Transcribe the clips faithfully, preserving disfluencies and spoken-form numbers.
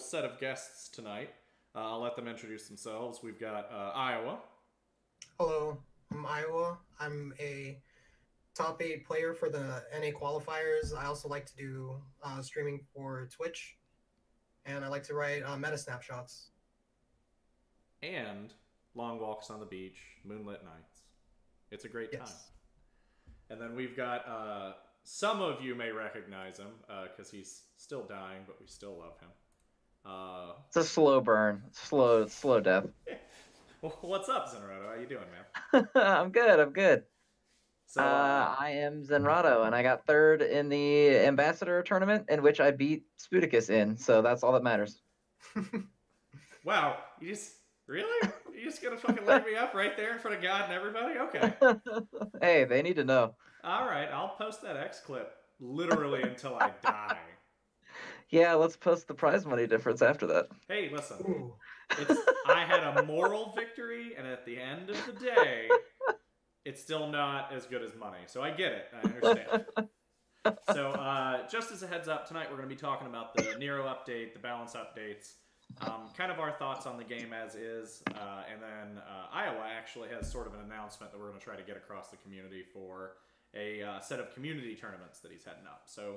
set of guests tonight. Uh, I'll let them introduce themselves. We've got uh, Iowa. Hello, I'm Iowa. I'm a top eight player for the N A qualifiers. I also like to do uh, streaming for Twitch, and I like to write uh, meta snapshots. And long walks on the beach, moonlit nights. It's a great yes. time. And then we've got, uh, some of you may recognize him, because uh, he's still dying, but we still love him. Uh, it's a slow burn. Slow, slow death. Well, what's up, Zenrotto? How you doing, man? I'm good, I'm good. So, uh, uh, I am Zenrotto, and I got third in the Ambassador Tournament, in which I beat Sputicus in, so that's all that matters. Wow, you just... Really? You just gonna fucking light me up right there in front of God and everybody? Okay. Hey, they need to know. All right, I'll post that X clip literally until I die. Yeah, let's post the prize money difference after that. Hey, listen. It's, I had a moral victory, and at the end of the day, it's still not as good as money. So I get it. I understand. So uh, just as a heads up, tonight we're going to be talking about the Nero update, the balance updates, Um, kind of our thoughts on the game as is, uh, and then uh, Iowa actually has sort of an announcement that we're going to try to get across the community for a uh, set of community tournaments that he's heading up. So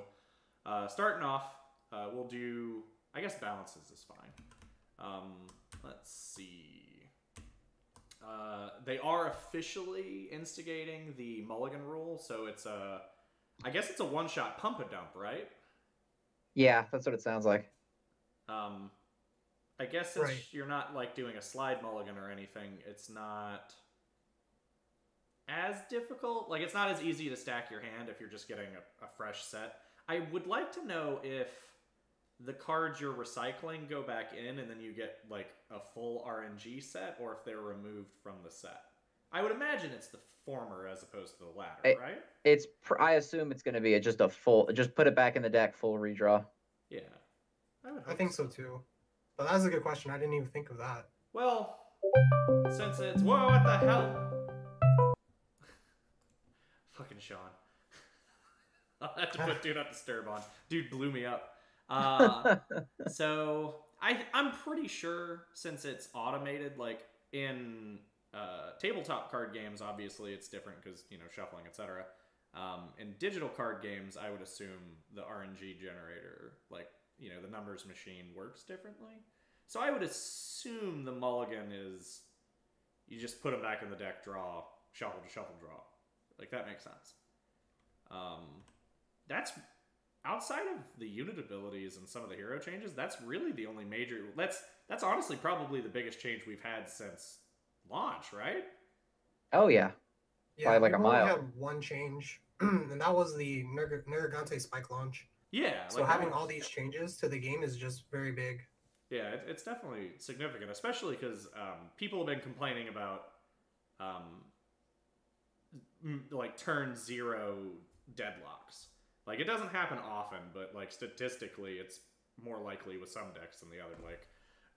uh, starting off, uh, we'll do, I guess balances is fine. Um, let's see. Uh, they are officially instigating the mulligan rule, so it's a, I guess it's a one-shot pump-a-dump, right? Yeah, that's what it sounds like. Um... I guess since right. you're not, like, doing a slide mulligan or anything, it's not as difficult. Like, it's not as easy to stack your hand if you're just getting a, a fresh set. I would like to know if the cards you're recycling go back in and then you get, like, a full R N G set, or if they're removed from the set. I would imagine it's the former as opposed to the latter, it, right? It's. Pr I assume it's going to be just a full... Just put it back in the deck, full redraw. Yeah. I, would I think so, so too. Well, that's a good question. I didn't even think of that. Well, since it's... Whoa, what the hell? Fucking Sean. I'll have to put Do Not Disturb on. Dude blew me up. Uh, so, I, I'm pretty sure since it's automated, like, in uh, tabletop card games, obviously it's different because, you know, shuffling, et cetera. Um, in digital card games, I would assume the R N G generator, like, you know, the numbers machine works differently. So I would assume the mulligan is you just put them back in the deck, draw, shuffle to shuffle, draw. Like, that makes sense. Um, that's, outside of the unit abilities and some of the hero changes, that's really the only major, that's, that's honestly probably the biggest change we've had since launch, right? Oh, yeah. Yeah, by like a mile. We had one change, and that was the Nergigante spike launch. Yeah. So like having all these changes to the game is just very big. Yeah, it, it's definitely significant, especially because um, people have been complaining about um, m like turn zero deadlocks. Like, it doesn't happen often, but like statistically, it's more likely with some decks than the other. Like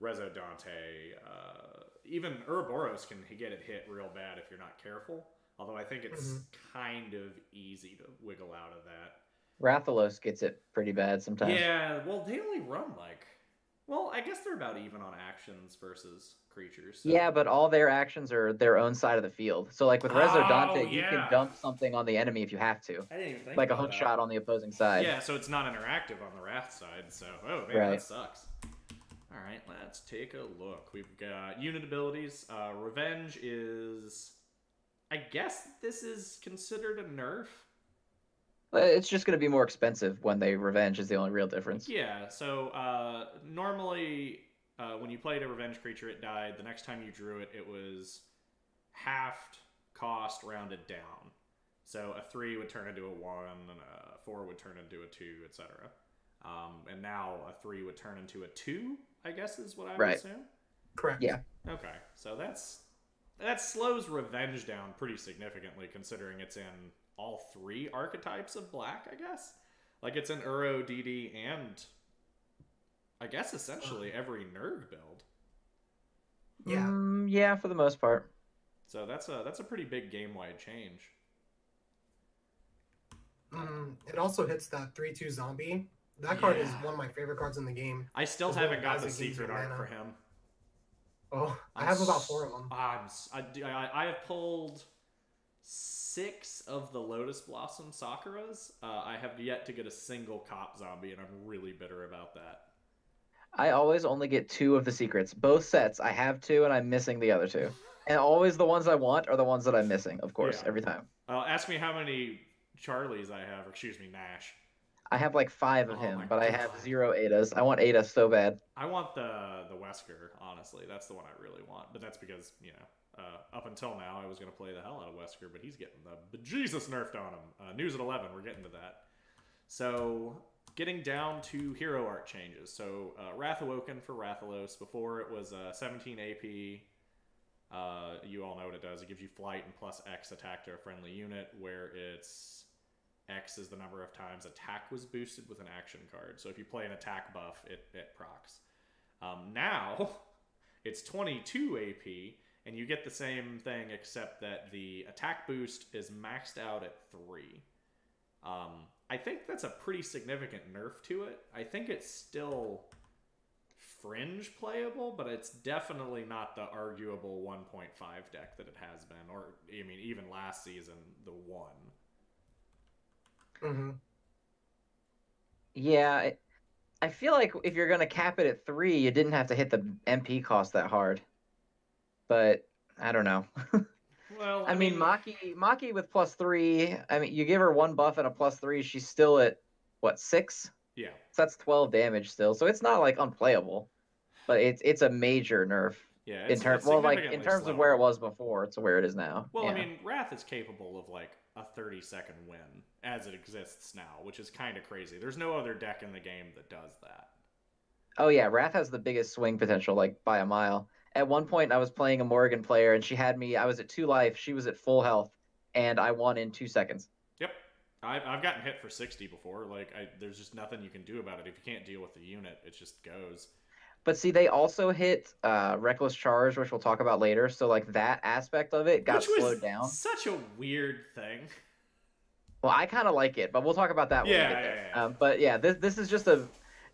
Rezo, Dante, uh, even Ouroboros can get it hit real bad if you're not careful. Although I think it's mm-hmm. kind of easy to wiggle out of that. Rathalos gets it pretty bad sometimes. Yeah, well, they only run like... Well, I guess they're about even on actions versus creatures. So. Yeah, but all their actions are their own side of the field. So, like, with Rezo Dante, oh, yeah. you can dump something on the enemy if you have to. I didn't even think Like a hook that. shot on the opposing side. Yeah, so it's not interactive on the Wrath side, so... Oh, man, right. that sucks. All right, let's take a look. We've got unit abilities. Uh, Revenge is... I guess this is considered a nerf. It's just going to be more expensive when they revenge is the only real difference. Yeah, so uh, normally uh, when you played a revenge creature, it died. The next time you drew it, it was halved cost rounded down. So a three would turn into a one, and a four would turn into a two, et cetera. Um, and now a three would turn into a two, I guess is what I would right. assume? Correct. Yeah. Okay, so that's that slows revenge down pretty significantly considering it's in... all three archetypes of black, I guess. Like, it's an Uro, D D, and I guess essentially every Nerg build. Yeah, um, yeah, for the most part. So that's a that's a pretty big game-wide change. Um, it also hits that three two zombie, That yeah. card is one of my favorite cards in the game. I still haven't got the secret art for him. Oh, I I'm have about four of them. I'm, I, I, I have pulled six of the Lotus Blossom Sakuras. Uh, I have yet to get a single cop zombie, and I'm really bitter about that. I always only get two of the secrets. Both sets, I have two, and I'm missing the other two. And always the ones I want are the ones that I'm missing, of course, yeah. every time. Uh, ask me how many Charlies I have, or excuse me, Nash. I have like five of oh him, but God. I have zero Adas. I want Ada so bad. I want the the Wesker, honestly. That's the one I really want. But that's because, you know, uh, up until now I was going to play the hell out of Wesker, but he's getting the bejesus nerfed on him. Uh, news at eleven, we're getting to that. So, getting down to hero art changes. So, uh, Wrath Awoken for Rathalos. Before it was uh, seventeen A P. Uh, you all know what it does. It gives you flight and plus X attack to a friendly unit, where it's... X is the number of times attack was boosted with an action card. So if you play an attack buff, it, it procs. Um, now, it's twenty-two A P, and you get the same thing, except that the attack boost is maxed out at three. Um, I think that's a pretty significant nerf to it. I think it's still fringe playable, but it's definitely not the arguable one point five deck that it has been. Or, I mean, even last season, the one. Mm-hmm. Yeah, I feel like if you're going to cap it at three, you didn't have to hit the M P cost that hard. But, I don't know. Well, I, I mean, mean, Maki Maki with plus three, I mean, you give her one buff and a plus three, she's still at, what, six? Yeah. So that's twelve damage still, so it's not, like, unplayable. But it's it's a major nerf. Yeah, it's, in term, it's well, like, in terms slower. Of where it was before to where it is now. Well, yeah. I mean, Wrath is capable of, like, a thirty second win as it exists now, which is kind of crazy. There's no other deck in the game that does that. Oh yeah, Wrath has the biggest swing potential, like by a mile. At one point I was playing a Morrigan player and she had me, I was at two life, she was at full health, and I won in two seconds. Yep. I've, I've gotten hit for sixty before. Like I, there's just nothing you can do about it. If you can't deal with the unit, it just goes. But see, they also hit uh, Reckless Charge, which we'll talk about later. So, like, that aspect of it got which slowed was down. Such a weird thing. Well, I kind of like it, but we'll talk about that. Yeah, when we get there. Yeah, yeah. Um, but yeah, this this is just a.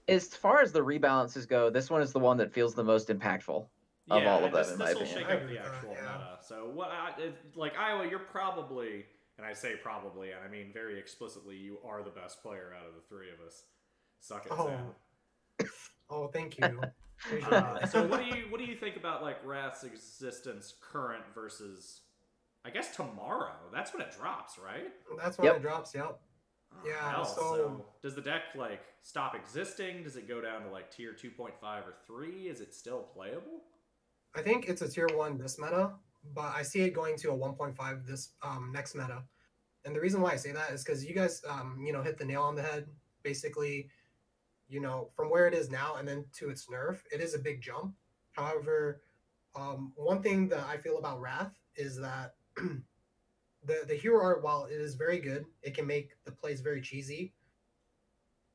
As far as the rebalances go, this one is the one that feels the most impactful of yeah, all of them, this, in my opinion. Shake up the actual yeah. meta. So, well, I, it, like Iowa, you're probably, and I say probably, and I mean very explicitly, you are the best player out of the three of us. Suck it, oh. Sam. Oh, thank you. Uh, so, what do you what do you think about like Wrath's existence current versus, I guess tomorrow? That's when it drops, right? That's when yep. it drops. Yep. Oh, yeah. Hell, so... so, does the deck like stop existing? Does it go down to like tier two point five or three? Is it still playable? I think it's a tier one this meta, but I see it going to a one point five this um, next meta. And the reason why I say that is because you guys, um, you know, hit the nail on the head, basically. You know, from where it is now and then to its nerf, it is a big jump. However, um, one thing that I feel about Wrath is that the, the hero art, while it is very good, it can make the plays very cheesy.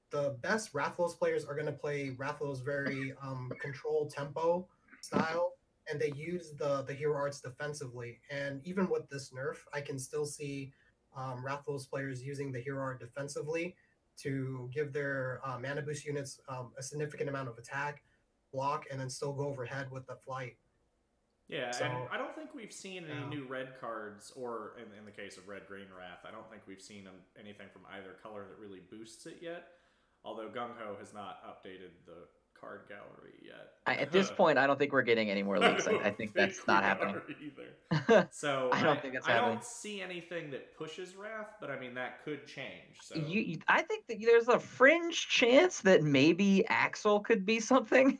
The best Rathalos players are going to play Rathalos very um, controlled tempo style, and they use the, the hero arts defensively. And even with this nerf, I can still see um, Rathalos players using the hero art defensively to give their uh, mana boost units um, a significant amount of attack, block, and then still go overhead with the flight. Yeah, so, and I don't think we've seen any yeah. new red cards, or in, in the case of red-green Wrath, I don't think we've seen anything from either color that really boosts it yet, although Gung-Ho has not updated the card gallery yet. I, at this point, I don't think we're getting any more leaks. I, I, I think that's not happening. Either. So I don't I, think that's I happening. I don't see anything that pushes Wrath, but I mean that could change. So you, I think that there's a fringe chance that maybe Axel could be something.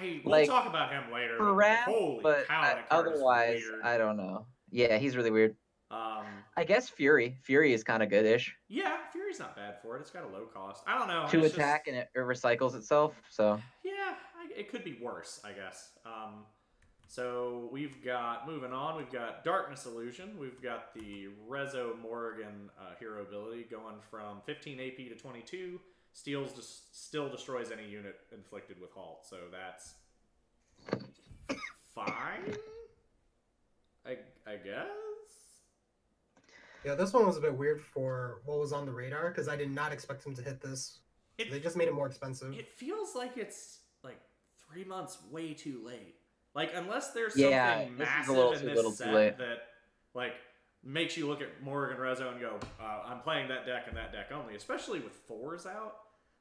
I we'll like, talk about him later. For Wrath, holy but cow, I, otherwise, I don't know. Yeah, he's really weird. Um, I guess Fury. Fury is kind of goodish. Yeah, Fury's not bad for it. It's got a low cost. I don't know. Two attack just... and it recycles itself. So yeah, I, it could be worse, I guess. Um, so we've got moving on. We've got Darkness Illusion. We've got the Rezo Morrigan uh, hero ability going from fifteen A P to twenty-two. Steals dis still destroys any unit inflicted with halt. So that's fine. I I guess. Yeah, this one was a bit weird for what was on the radar, because I did not expect him to hit this It, they just made it more expensive. It feels like it's like three months way too late. Like, unless there's yeah, something massive little, in this set that like makes you look at Morrigan Rezo and go, uh, I'm playing that deck and that deck only, especially with fours out.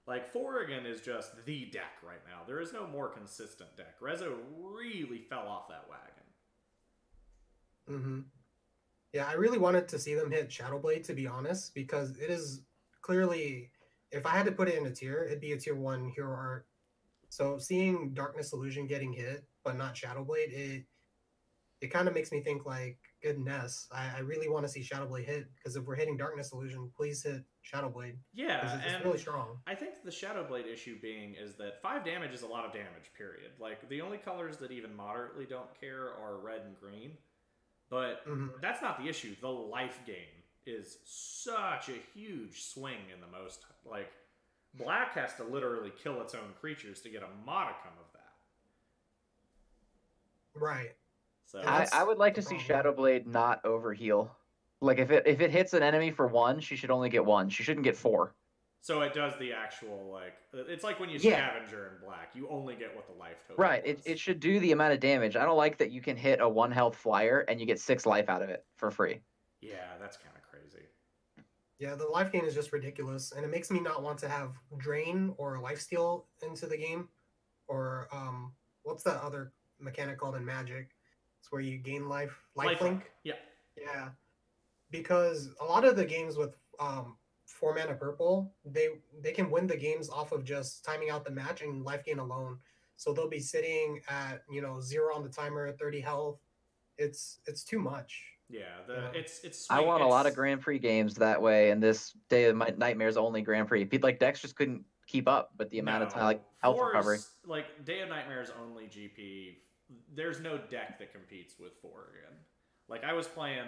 Like, Morrigan is just the deck right now. There is no more consistent deck. Rezo really fell off that wagon. Mm-hmm. Yeah, I really wanted to see them hit Shadowblade, to be honest, because it is clearly, if I had to put it in a tier, it'd be a tier one hero art. So seeing Darkness Illusion getting hit, but not Shadowblade, it it kind of makes me think, like, goodness, I, I really want to see Shadowblade hit, because if we're hitting Darkness Illusion, please hit Shadowblade. Yeah, it's and really strong. I think the Shadowblade issue being is that five damage is a lot of damage, period. Like, the only colors that even moderately don't care are red and green. But mm-hmm. that's not the issue. The life gain is such a huge swing in the most. Like, black has to literally kill its own creatures to get a modicum of that. Right. So I, I would like to see Shadowblade not overheal. Like, if it if it hits an enemy for one, she should only get one. She shouldn't get four. So it does the actual, like, it's like when you scavenger yeah. in black, you only get what the life total right. is. Right, it, it should do the amount of damage. I don't like that you can hit a one health flyer and you get six life out of it for free. Yeah, that's kind of crazy. Yeah, the life gain is just ridiculous, and it makes me not want to have drain or lifesteal into the game, or um, what's that other mechanic called in Magic? It's where you gain life, life, life link. link. Yeah. Yeah, because a lot of the games with... Um, four mana purple, they they can win the games off of just timing out the match and life gain alone. So they'll be sitting at, you know, zero on the timer, thirty health. It's it's too much. Yeah, the, you know? it's it's. Sweet. I want it's... a lot of Grand Prix games that way, and this Day of Nightmares only Grand Prix. Like, decks just couldn't keep up, but the amount no. of time, like health Four's, recovery. Like Day of Nightmares only G P. There's no deck that competes with four again. Like, I was playing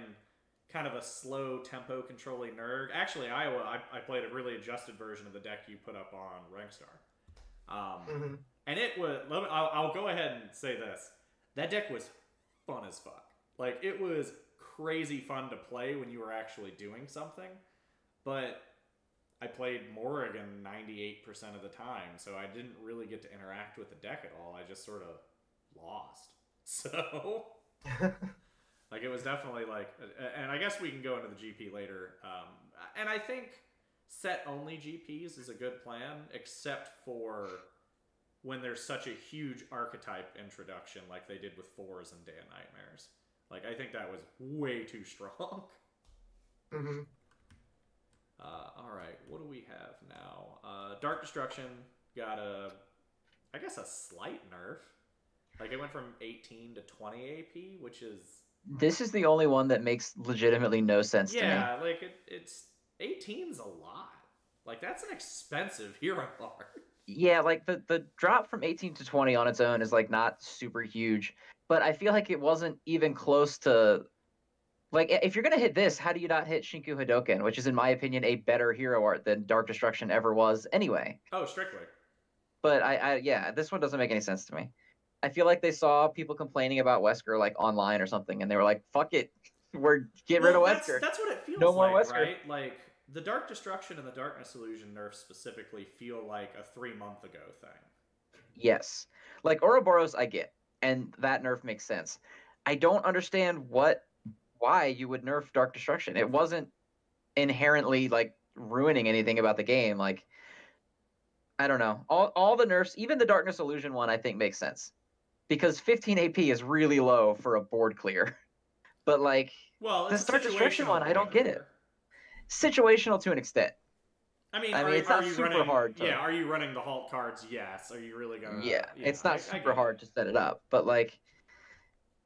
kind of a slow tempo controlling Nerg. Actually, Iowa, I, I played a really adjusted version of the deck you put up on Rangstar. Um, mm-hmm. And it was... Let me, I'll, I'll go ahead and say this. That deck was fun as fuck. Like, it was crazy fun to play when you were actually doing something. But I played Morrigan ninety-eight percent of the time, so I didn't really get to interact with the deck at all. I just sort of lost. So... Like, it was definitely like, and I guess we can go into the G P later. Um, and I think set only G Ps is a good plan, except for when there's such a huge archetype introduction, like they did with fours and Day of Nightmares. Like, I think that was way too strong. Mm-hmm. Uh, all right, what do we have now? Uh, Dark Destruction got a, I guess, a slight nerf. Like, it went from eighteen to twenty A P, which is... This is the only one that makes legitimately no sense yeah, to me. Yeah, like, it, it's... eighteen's a lot. Like, that's an expensive hero art. Yeah, like, the, the drop from eighteen to twenty on its own is, like, not super huge. But I feel like it wasn't even close to... Like, if you're going to hit this, how do you not hit Shinku Hadoken, which is, in my opinion, a better hero art than Dark Destruction ever was anyway? Oh, strictly. But, I, I yeah, this one doesn't make any sense to me. I feel like they saw people complaining about Wesker, like, online or something, and they were like, fuck it, we're getting well, rid of Wesker. That's, that's what it feels no more like, Wesker. Right? Like, the Dark Destruction and the Darkness Illusion nerfs specifically feel like a three-month-ago thing. Yes. Like, Ouroboros, I get, and that nerf makes sense. I don't understand what, why you would nerf Dark Destruction. It wasn't inherently, like, ruining anything about the game. Like, I don't know. All, all the nerfs, even the Darkness Illusion one, I think makes sense. Because fifteen A P is really low for a board clear. But, like, well, the Dark Destruction one, I don't get it. Situational to an extent. I mean, I mean are, it's are not super running, hard. To, yeah, are you running the halt cards? Yes. Are you really going to... Yeah, yeah, it's not I, super I hard to set it up. But, like,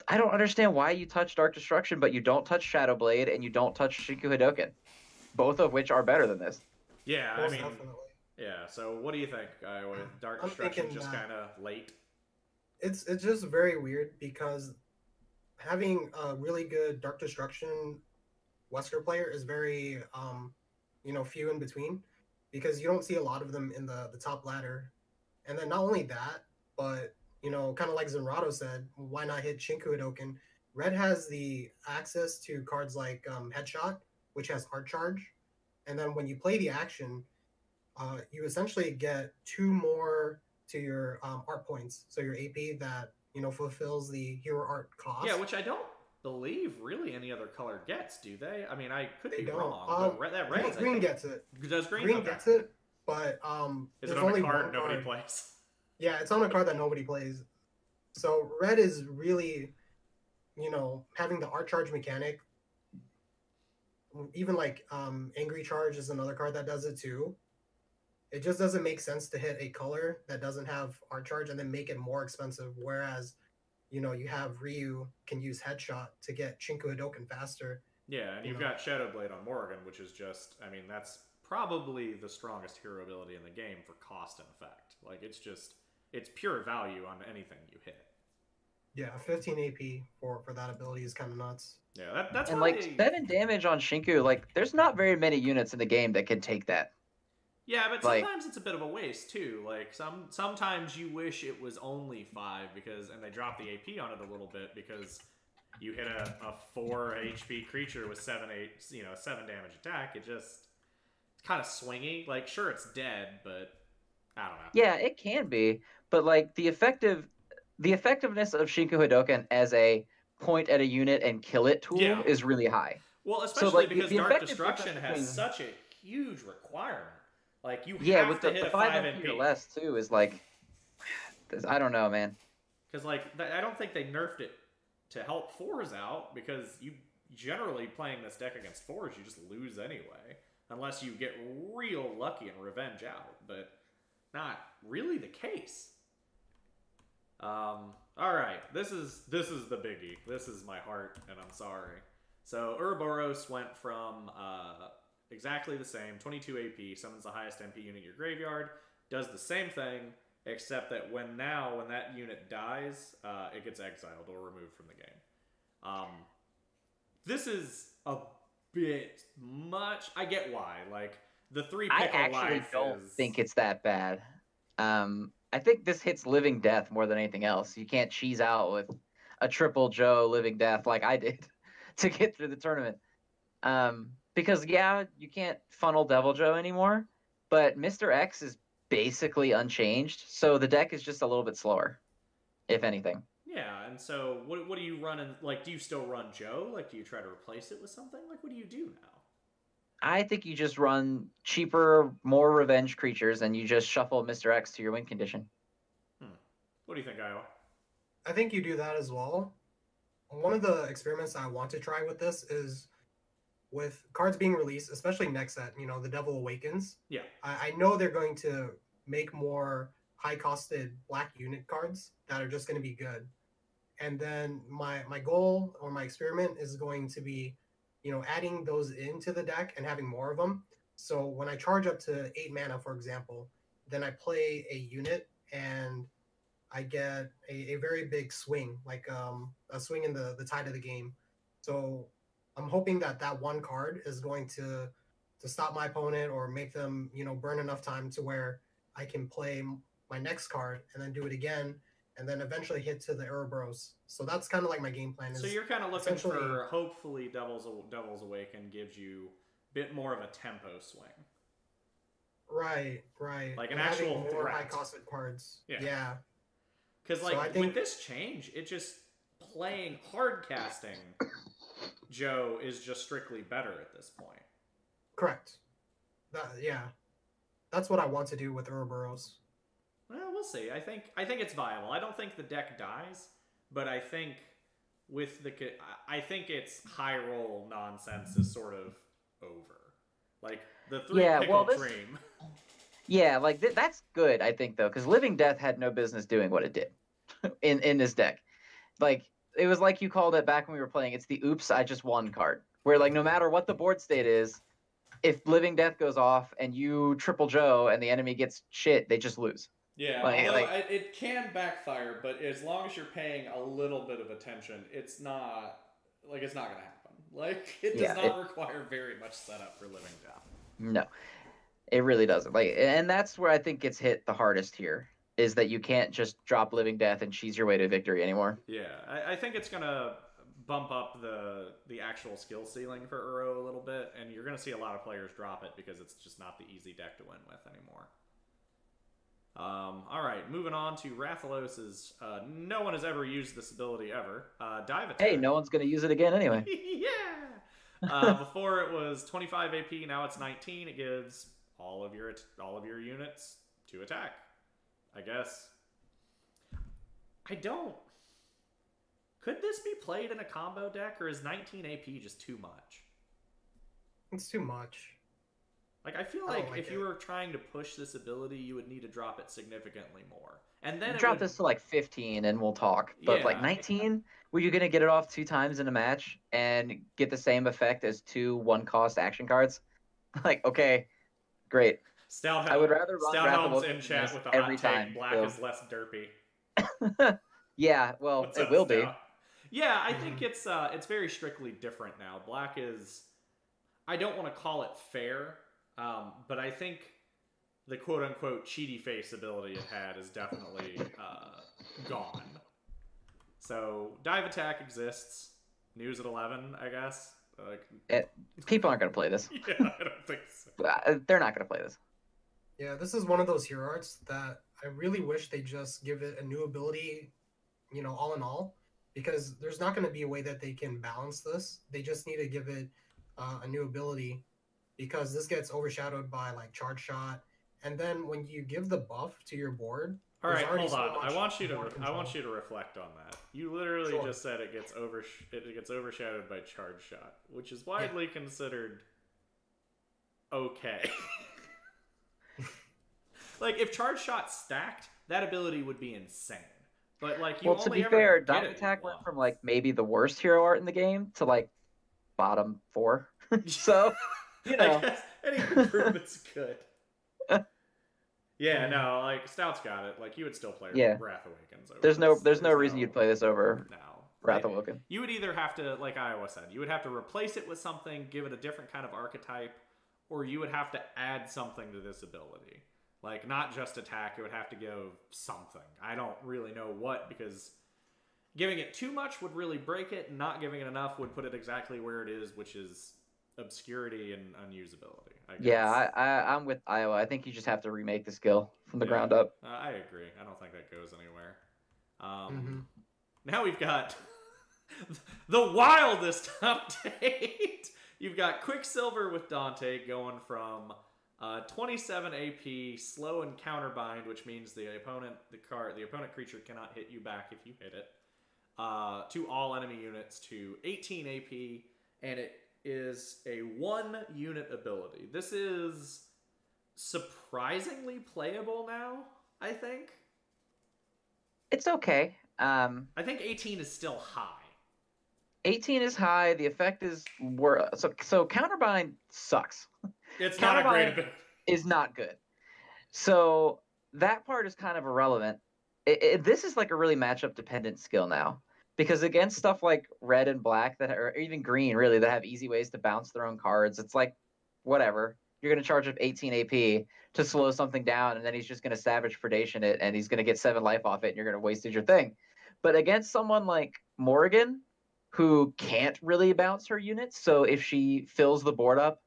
I don't understand why you touch Dark Destruction, but you don't touch Shadowblade, and you don't touch Shinku Hadoken. Both of which are better than this. Yeah, I mean... Definitely. Yeah, so what do you think, Iowa? Dark I'm Destruction just kind of late? It's it's just very weird because having a really good Dark Destruction Wesker player is very, um, you know, few in between because you don't see a lot of them in the, the top ladder. And then not only that, but, you know, kind of like Zenrotto said, why not hit Shinku Hadoken? Red has the access to cards like um, Headshot, which has Art Charge. And then when you play the action, uh, you essentially get two more to your um, art points. So your A P that, you know, fulfills the hero art cost. Yeah, which I don't believe really any other color gets, do they? I mean, I could they be don't. wrong, um, but that red's, green gets it. Does green? Green okay. gets it, but um, is it on only a card nobody card. plays? Yeah, it's on a card that nobody plays. So red is really, you know, having the art charge mechanic. Even like um, Angry Charge is another card that does it too. It just doesn't make sense to hit a color that doesn't have art charge and then make it more expensive. Whereas, you know, you have Ryu can use Headshot to get Shinku Hadoken faster. Yeah, and you you've know. got Shadowblade on Morrigan, which is just, I mean, that's probably the strongest hero ability in the game for cost and effect. Like, it's just, it's pure value on anything you hit. Yeah, fifteen A P for, for that ability is kind of nuts. Yeah, that, that's and like seven damage on Shinku. Like, there's not very many units in the game that can take that. Yeah, but like, sometimes it's a bit of a waste too. Like some sometimes you wish it was only five because, and they drop the A P on it a little bit because you hit a, a four H P creature with seven eight, you know, seven damage attack. It just it's kind of swingy. Like, sure, it's dead, but I don't know. Yeah, it can be, but like the effective, the effectiveness of Shinku Hadoken as a point at a unit and kill it tool yeah. is really high. Well, especially so, like, because the, the Dark Destruction has thing. such a huge requirement. Like, you yeah, have with to the, hit the a five M P or less, too, is like, I don't know, man. Because, like, I don't think they nerfed it to help fours out, because you generally, playing this deck against fours, you just lose anyway. Unless you get real lucky and revenge out, but not really the case. Um... All right, this is this is the biggie. This is my heart, and I'm sorry. So Ouroboros went from uh, exactly the same, twenty-two A P, summons the highest M P unit in your graveyard, does the same thing, except that when now when that unit dies, uh, it gets exiled or removed from the game. Um, this is a bit much. I get why. Like the three pick alive. I actually don't is... think it's that bad. Um. I think this hits Living Death more than anything else. You can't cheese out with a triple Joe Living Death like I did to get through the tournament. Um, because, yeah, you can't funnel Devil Joe anymore, but Mister X is basically unchanged, so the deck is just a little bit slower, if anything. Yeah, and so what, what do you run? In, like, do you still run Joe? Like, do you try to replace it with something? Like, what do you do now? I think you just run cheaper, more revenge creatures, and you just shuffle Mister X to your win condition. Hmm. What do you think, Iowa? I think you do that as well. One of the experiments I want to try with this is with cards being released, especially next set, you know, the Devil Awakens. Yeah. I, I know they're going to make more high-costed black unit cards that are just going to be good. And then my, my goal or my experiment is going to be, you know, adding those into the deck and having more of them. So when I charge up to eight mana, for example, then I play a unit and I get a, a very big swing, like um, a swing in the, the tide of the game. So I'm hoping that that one card is going to, to stop my opponent or make them, you know, burn enough time to where I can play my next card and then do it again, and then eventually hit to the Ouroboros. So that's kind of like my game plan. Is so you're kind of looking essentially... for, hopefully, Devil's, Devil's Awaken gives you a bit more of a tempo swing. Right, right. Like an and actual more threat. High-costed cards. Yeah. Because, yeah. like, so think... with this change, it just playing hard-casting Joe is just strictly better at this point. Correct. That, yeah. That's what I want to do with Ouroboros. Well, we'll see. I think I think it's viable. I don't think the deck dies, but I think with the I think it's high roll nonsense is sort of over. Like the three yeah, pickle well, this, dream. Yeah, like th that's good. I think though, because Living Death had no business doing what it did in in this deck. Like it was like you called it back when we were playing. It's the oops, I just won card. Where like no matter what the board state is, if Living Death goes off and you triple Joe and the enemy gets shit, they just lose. Yeah, like, like, it can backfire, but as long as you're paying a little bit of attention, it's not like it's not going to happen. Like it does yeah, not it, require very much setup for Living Death. No, it really doesn't. Like, and that's where I think it's hit the hardest here is that you can't just drop Living Death and cheese your way to victory anymore. Yeah, I, I think it's going to bump up the the actual skill ceiling for Uro a little bit, and you're going to see a lot of players drop it because it's just not the easy deck to win with anymore. Um, all right, moving on to Rathalos'. Uh, no one has ever used this ability ever. Uh, dive attack. Hey, no one's going to use it again anyway. Yeah. Uh, before it was twenty-five A P, now it's nineteen. It gives all of your all of your units to attack. I guess. I don't. Could this be played in a combo deck, or is nineteen A P just too much? It's too much. Like, I feel like, I like if it. you were trying to push this ability, you would need to drop it significantly more. And then drop would... this to like fifteen, and we'll talk. But yeah, like nineteen, were you gonna get it off two times in a match and get the same effect as two one-cost action cards? Like, okay, great. Stout I would rather run Rathalos in chat with the hot take. Time, Black so. is less derpy. Yeah, well, What's it will Stout? be. Yeah, I think it's uh, it's very strictly different now. Black is, I don't want to call it fair, um, but I think the quote-unquote cheaty face ability it had is definitely uh, gone. So, dive attack exists. News at eleven, I guess. Like, it, people aren't going to play this. Yeah, I don't think so. They're not going to play this. Yeah, this is one of those hero arts that I really wish they just give it a new ability, you know, all in all. Because there's not going to be a way that they can balance this. They just need to give it uh, a new ability, because this gets overshadowed by like charge shot, and then when you give the buff to your board. All right, hold on. So I want you to I want you to reflect on that. You literally sure. just said it gets over it gets overshadowed by charge shot, which is widely yeah. considered okay. Like if charge shot stacked, that ability would be insane. But like, you well, only to be fair, Dante attack went from like maybe the worst hero art in the game to like bottom four. So, you know, I guess any improvement's good. Yeah, no, like Stout's got it. Like you would still play yeah. Wrath Awakens. Over there's this. no, there's, there's no, no reason you'd play this over no. Wrath Awaken. You would either have to, like Iowa said, you would have to replace it with something, give it a different kind of archetype, or you would have to add something to this ability. Like, not just attack, it would have to give something. I don't really know what, because giving it too much would really break it, and not giving it enough would put it exactly where it is, which is obscurity and unusability. I guess. Yeah, I, I, I'm with Iowa. I think you just have to remake the skill from the yeah, ground up. Uh, I agree. I don't think that goes anywhere. Um, mm-hmm. Now we've got the wildest update. You've got Quicksilver with Dante going from... Uh, twenty-seven A P, slow and counterbind, which means the opponent, the card, the opponent creature cannot hit you back if you hit it. Uh, to all enemy units, to eighteen A P, and it is a one-unit ability. This is surprisingly playable now. I think it's okay. Um, I think eighteen is still high. eighteen is high. The effect is worse. So so counterbind sucks. It's not a great ability. Is not good. So that part is kind of irrelevant. It, it, this is like a really matchup dependent skill now, because against stuff like red and black that are, or even green really that have easy ways to bounce their own cards, it's like whatever. You're going to charge up eighteen A P to slow something down, and then he's just going to savage predation it, and he's going to get seven life off it, and you're going to wastage your thing. But against someone like Morrigan, who can't really bounce her units, so if she fills the board up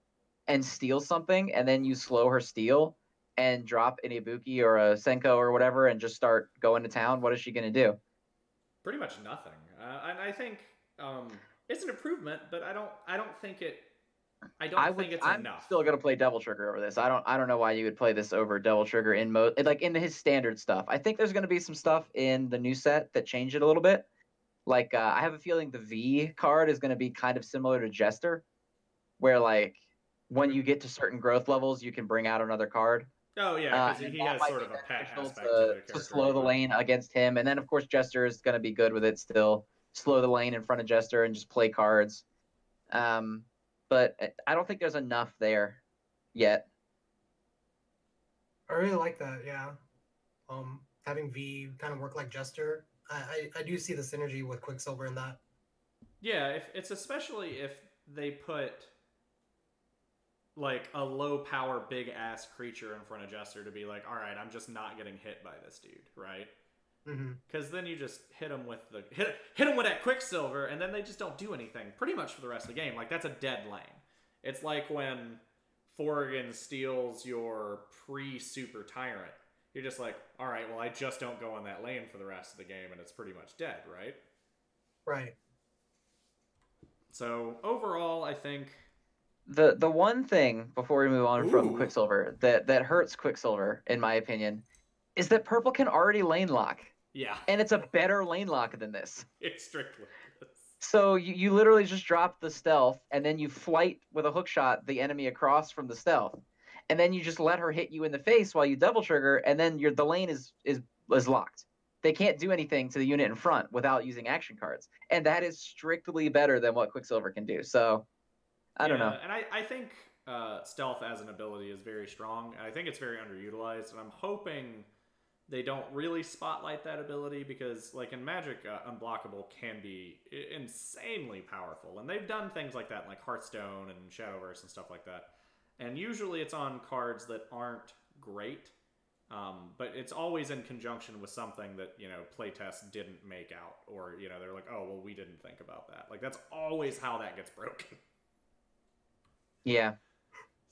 and steal something, and then you slow her steal and drop an Ibuki or a Senko or whatever and just start going to town, what is she going to do? Pretty much nothing. Uh, and I think um, it's an improvement, but I don't I don't think it I don't I think would, it's I'm enough. I'm still going to play Devil Trigger over this. I don't I don't know why you would play this over Devil Trigger in mo like in his standard stuff. I think there's going to be some stuff in the new set that change it a little bit. Like uh, I have a feeling the V card is going to be kind of similar to Jester, where like when you get to certain growth levels, you can bring out another card. Oh, yeah, because uh, he has sort of a pat aspect to, to, the character to slow the lane against him. And then, of course, Jester is going to be good with it still. Slow the lane in front of Jester and just play cards. Um, but I don't think there's enough there yet. I really like that, yeah. Um, having V kind of work like Jester. I, I, I do see the synergy with Quicksilver in that. Yeah, if, it's especially if they put... like a low power big ass creature in front of Jester to be like, all right, I'm just not getting hit by this dude, right? Because mm-hmm. then you just hit them with the hit, hit them with that Quicksilver, and then they just don't do anything pretty much for the rest of the game. Like, that's a dead lane. It's like when Forgan steals your pre-Super Tyrant. You're just like, all right, well, I just don't go on that lane for the rest of the game, and it's pretty much dead, right? Right. So overall, I think the the one thing before we move on Ooh. from Quicksilver that that hurts Quicksilver, in my opinion, is that purple can already lane lock. Yeah. And it's a better lane lock than this. It's strictly. So you, you literally just drop the stealth, and then you flight with a hook shot the enemy across from the stealth, and then you just let her hit you in the face while you double trigger, and then your the lane is is is locked. They can't do anything to the unit in front without using action cards, and that is strictly better than what Quicksilver can do. So I yeah, don't know. And I I think uh, stealth as an ability is very strong, and I think it's very underutilized, and I'm hoping they don't really spotlight that ability because, like, in Magic, uh, Unblockable can be insanely powerful. And they've done things like that, like Hearthstone and Shadowverse and stuff like that. And usually it's on cards that aren't great, um, but it's always in conjunction with something that, you know, playtests didn't make out. Or, you know, they're like, oh, well, we didn't think about that. Like, that's always how that gets broken. Yeah.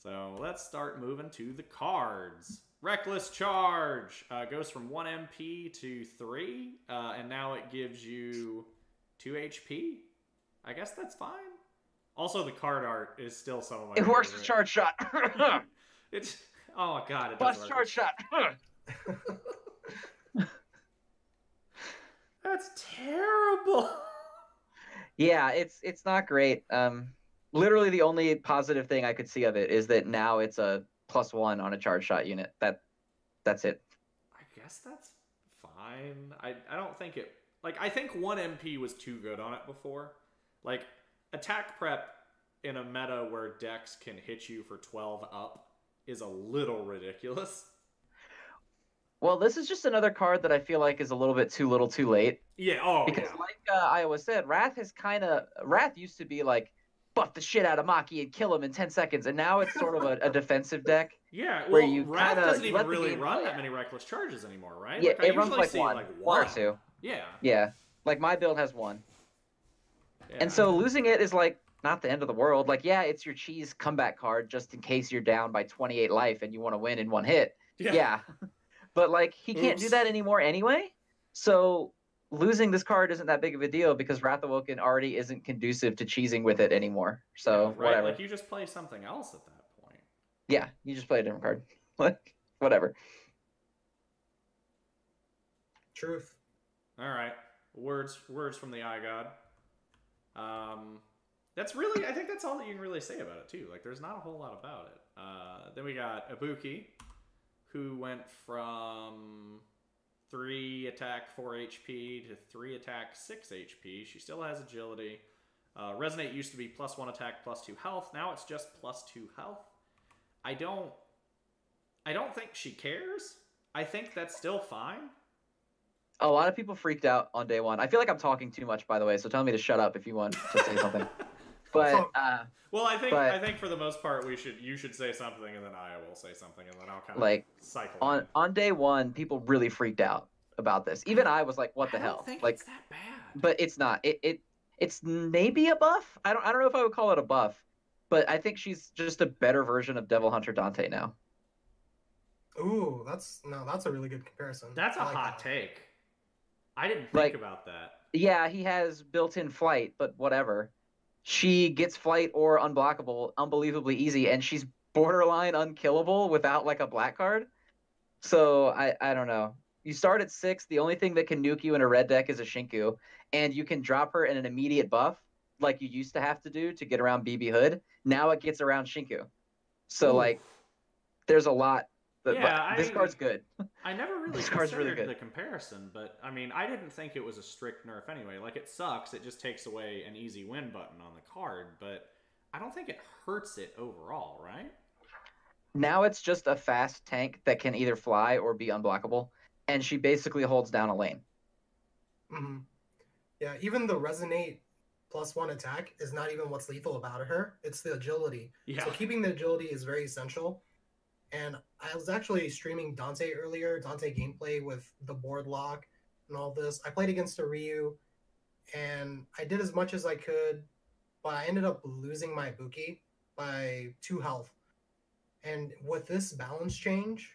So let's start moving to the cards. Reckless Charge uh, goes from one M P to three, uh, and now it gives you two H P. I guess that's fine. Also, the card art is still some of my It favorite. Works with Charge Shot. It's oh god, it does work. Plus Charge Shot. That's terrible. Yeah, it's it's not great. Um, literally, the only positive thing I could see of it is that now it's a plus one on a charge shot unit. That, that's it. I guess that's fine. I, I don't think it... Like, I think one M P was too good on it before. Like, attack prep in a meta where decks can hit you for twelve up is a little ridiculous. Well, this is just another card that I feel like is a little bit too little too late. Yeah, oh, Because yeah. like uh, Iowa said, Wrath has kind of... Wrath used to be like, buff the shit out of Maki and kill him in ten seconds, and now it's sort of a, a defensive deck. Yeah, well, where you Wrath kinda doesn't even really run that many Reckless Charges anymore, right? Yeah, like, it I runs like one, like one or two. Yeah. Yeah, like my build has one. Yeah. And so losing it is like not the end of the world. Like, yeah, it's your cheese comeback card just in case you're down by twenty-eight life and you want to win in one hit. Yeah. yeah. But like he can't Oops. do that anymore anyway, so... Losing this card isn't that big of a deal because Wrath Awoken already isn't conducive to cheesing with it anymore. So, yeah, right. whatever. Like, you just play something else at that point. Yeah, you just play a different card. Like, whatever. Truth. All right. Words words from the Eye God. Um, that's really, I think that's all that you can really say about it, too. Like, there's not a whole lot about it. Uh, then we got Ibuki, who went from... three attack, four H P to three attack, six H P. She still has agility. Uh, Resonate used to be plus one attack, plus two health. Now it's just plus two health. I don't, I don't think she cares. I think that's still fine. A lot of people freaked out on day one. I feel like I'm talking too much, by the way. So tell me to shut up if you want to say something. But uh, well, I think but, I think for the most part we should you should say something, and then I will say something, and then I'll kind of like cycle on in. On day one. People really freaked out about this. Even I was like, "What the I hell?" Don't think like, it's that bad. But it's not. It it it's maybe a buff. I don't I don't know if I would call it a buff, but I think she's just a better version of Devil Hunter Dante now. Ooh, that's no, that's a really good comparison. That's I a like hot that. take. I didn't think like, about that. Yeah, he has built-in flight, but whatever. She gets flight or unblockable unbelievably easy, and she's borderline unkillable without like a black card. So I, I don't know. You start at six. The only thing that can nuke you in a red deck is a Shinku, and you can drop her in an immediate buff like you used to have to do to get around B B Hood. Now it gets around Shinku. So Oof. like, there's a lot. But, yeah, but this I, card's good. I never really this considered really good. the comparison, but I mean, I didn't think it was a strict nerf anyway. Like, it sucks. It just takes away an easy win button on the card, but I don't think it hurts it overall, right? Now it's just a fast tank that can either fly or be unblockable, and she basically holds down a lane. Mm-hmm. Yeah, even the Resonate plus one attack is not even what's lethal about her. It's the agility. Yeah. So keeping the agility is very essential. And I was actually streaming Dante earlier, Dante gameplay with the board lock and all this. I played against a Ryu, and I did as much as I could, but I ended up losing my Ibuki by two health. And with this balance change,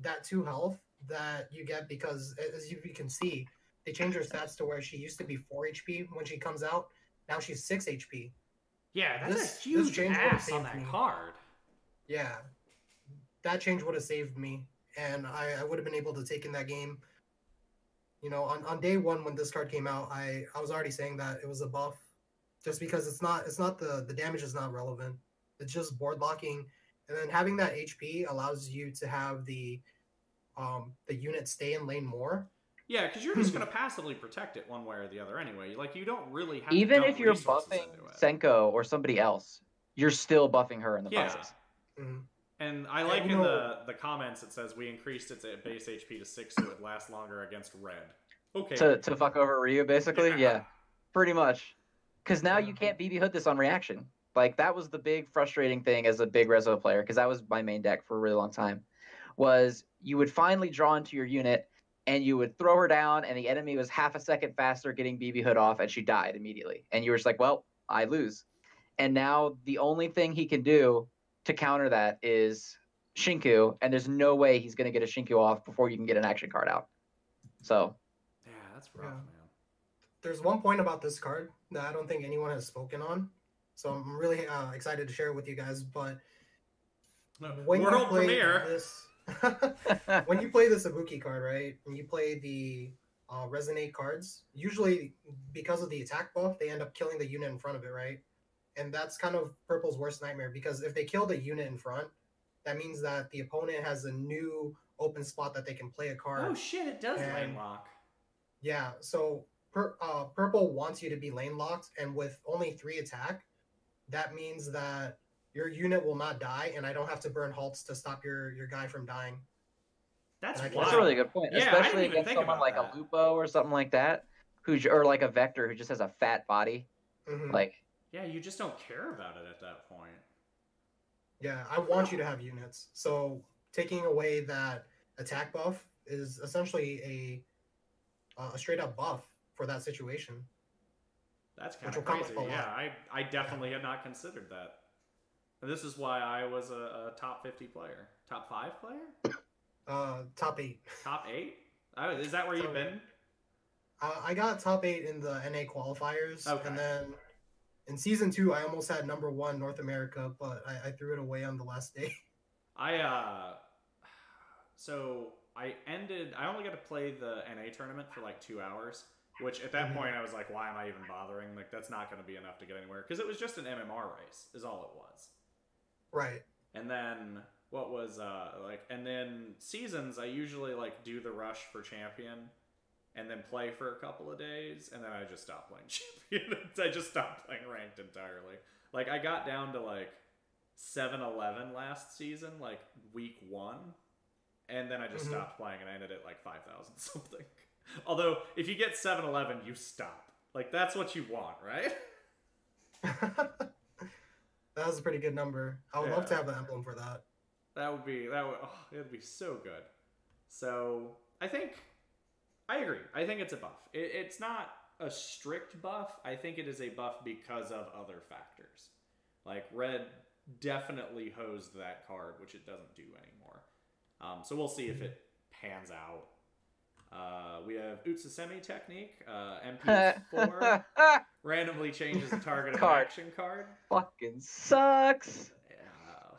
that two health that you get, because as you can see, they changed her stats to where she used to be four H P when she comes out. Now she's six H P. Yeah, that's this, a huge ass on that me. card. Yeah. That change would have saved me, and I, I would have been able to take in that game. You know, on, on day one when this card came out, I, I was already saying that it was a buff, just because it's not it's not the, the damage is not relevant. It's just board locking, and then having that H P allows you to have the um the unit stay in lane more. Yeah, because you're just going to passively protect it one way or the other anyway. Like, you don't really have even to if you're buffing Senko or somebody else, you're still buffing her in the yeah. process. Mm-hmm. And I like I in the, the comments it says we increased its base H P to six so it would last longer against red. Okay. To to fuck over Ryu, basically? Yeah. yeah. Pretty much. Because now you can't B B Hood this on reaction. Like, that was the big frustrating thing as a big Rezo player, because that was my main deck for a really long time, was you would finally draw into your unit, and you would throw her down, and the enemy was half a second faster getting B B Hood off, and she died immediately. And you were just like, well, I lose. And now the only thing he can do to counter that is Shinku, and there's no way he's going to get a Shinku off before you can get an action card out. So, yeah, that's rough, yeah. man. There's one point about this card that I don't think anyone has spoken on, so I'm really uh, excited to share it with you guys. But when World you play premiere. this, when you play this Ibuki card, right? When you play the uh, resonate cards, usually because of the attack buff, they end up killing the unit in front of it, right? And that's kind of purple's worst nightmare, because if they kill the unit in front, that means that the opponent has a new open spot that they can play a card. Oh shit, it does and, lane lock. Yeah, so per, uh, purple wants you to be lane locked, and with only three attack, that means that your unit will not die, and I don't have to burn halts to stop your, your guy from dying. That's wild. That's a really good point, yeah, especially against someone like that. a Lupo or something like that, who or like a Vector who just has a fat body, mm-hmm. like. Yeah, you just don't care about it at that point. Yeah, I want you to have units. So taking away that attack buff is essentially a uh, a straight up buff for that situation. That's kind of crazy. Yeah, I, I definitely yeah. had not considered that. And this is why I was a, a top fifty player. Top five player? Uh, top eight. Top eight? Oh, is that where top you've eight. been? Uh, I got top eight in the N A qualifiers. Okay. And then in season two, I almost had number one North America, but I, I threw it away on the last day. I, uh, so I ended, I only got to play the N A tournament for like two hours, which at that mm-hmm. point I was like, why am I even bothering? Like, that's not going to be enough to get anywhere. Cause it was just an M M R race is all it was. Right. And then what was, uh, like, and then seasons, I usually like do the rush for champion and then play for a couple of days, and then I just stopped playing champion. I just stopped playing ranked entirely. Like, I got down to, like, seven eleven last season, like, week one, and then I just mm-hmm. stopped playing, and I ended at, like, five thousand something. Although, if you get seven eleven, you stop. Like, that's what you want, right? That was a pretty good number. I would yeah. love to have the emblem for that. That would be, that would, oh, it would be so good. So, I think... I agree. I think it's a buff. It, it's not a strict buff. I think it is a buff because of other factors. Like, red definitely hosed that card, which it doesn't do anymore. Um, so we'll see if it pans out. Uh, we have Utsusemi technique. Uh, M P four randomly changes the target of an action card. Fucking sucks.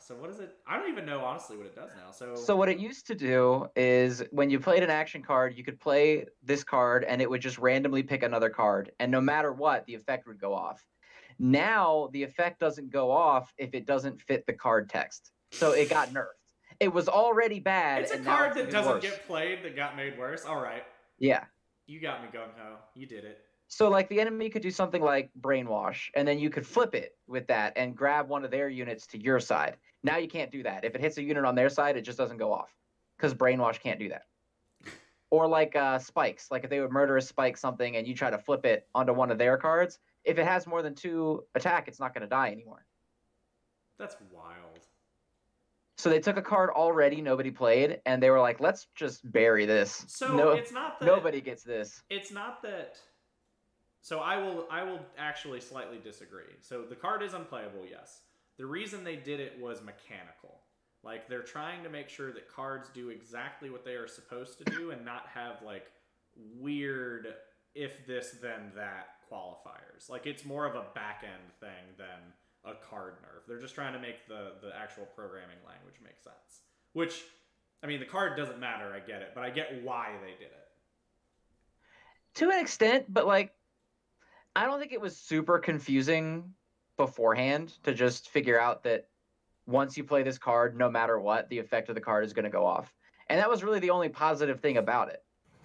So what is it? I don't even know, honestly, what it does now. So so what it used to do is when you played an action card, you could play this card, and it would just randomly pick another card. And no matter what, the effect would go off. Now, the effect doesn't go off if it doesn't fit the card text. So it got nerfed. It was already bad. It's a and card it's that doesn't worse. get played that got made worse. All right. Yeah. You got me, Gung-Ho. You did it. So, like, the enemy could do something like Brainwash, and then you could flip it with that and grab one of their units to your side. Now you can't do that. If it hits a unit on their side, it just doesn't go off, because Brainwash can't do that. Or, like, uh, Spikes. Like, if they would murder a Spike something and you try to flip it onto one of their cards, if it has more than two attack, it's not going to die anymore. That's wild. So they took a card already nobody played, and they were like, let's just bury this. So no, it's not that... Nobody gets this. It's not that... So I will, I will actually slightly disagree. So the card is unplayable, yes. The reason they did it was mechanical. Like, they're trying to make sure that cards do exactly what they are supposed to do and not have, like, weird if-this-then-that qualifiers. Like, it's more of a back-end thing than a card nerf. They're just trying to make the, the actual programming language make sense. Which, I mean, the card doesn't matter, I get it, but I get why they did it. To an extent, but, like, I don't think it was super confusing beforehand to just figure out that once you play this card, no matter what, the effect of the card is going to go off. And that was really the only positive thing about it.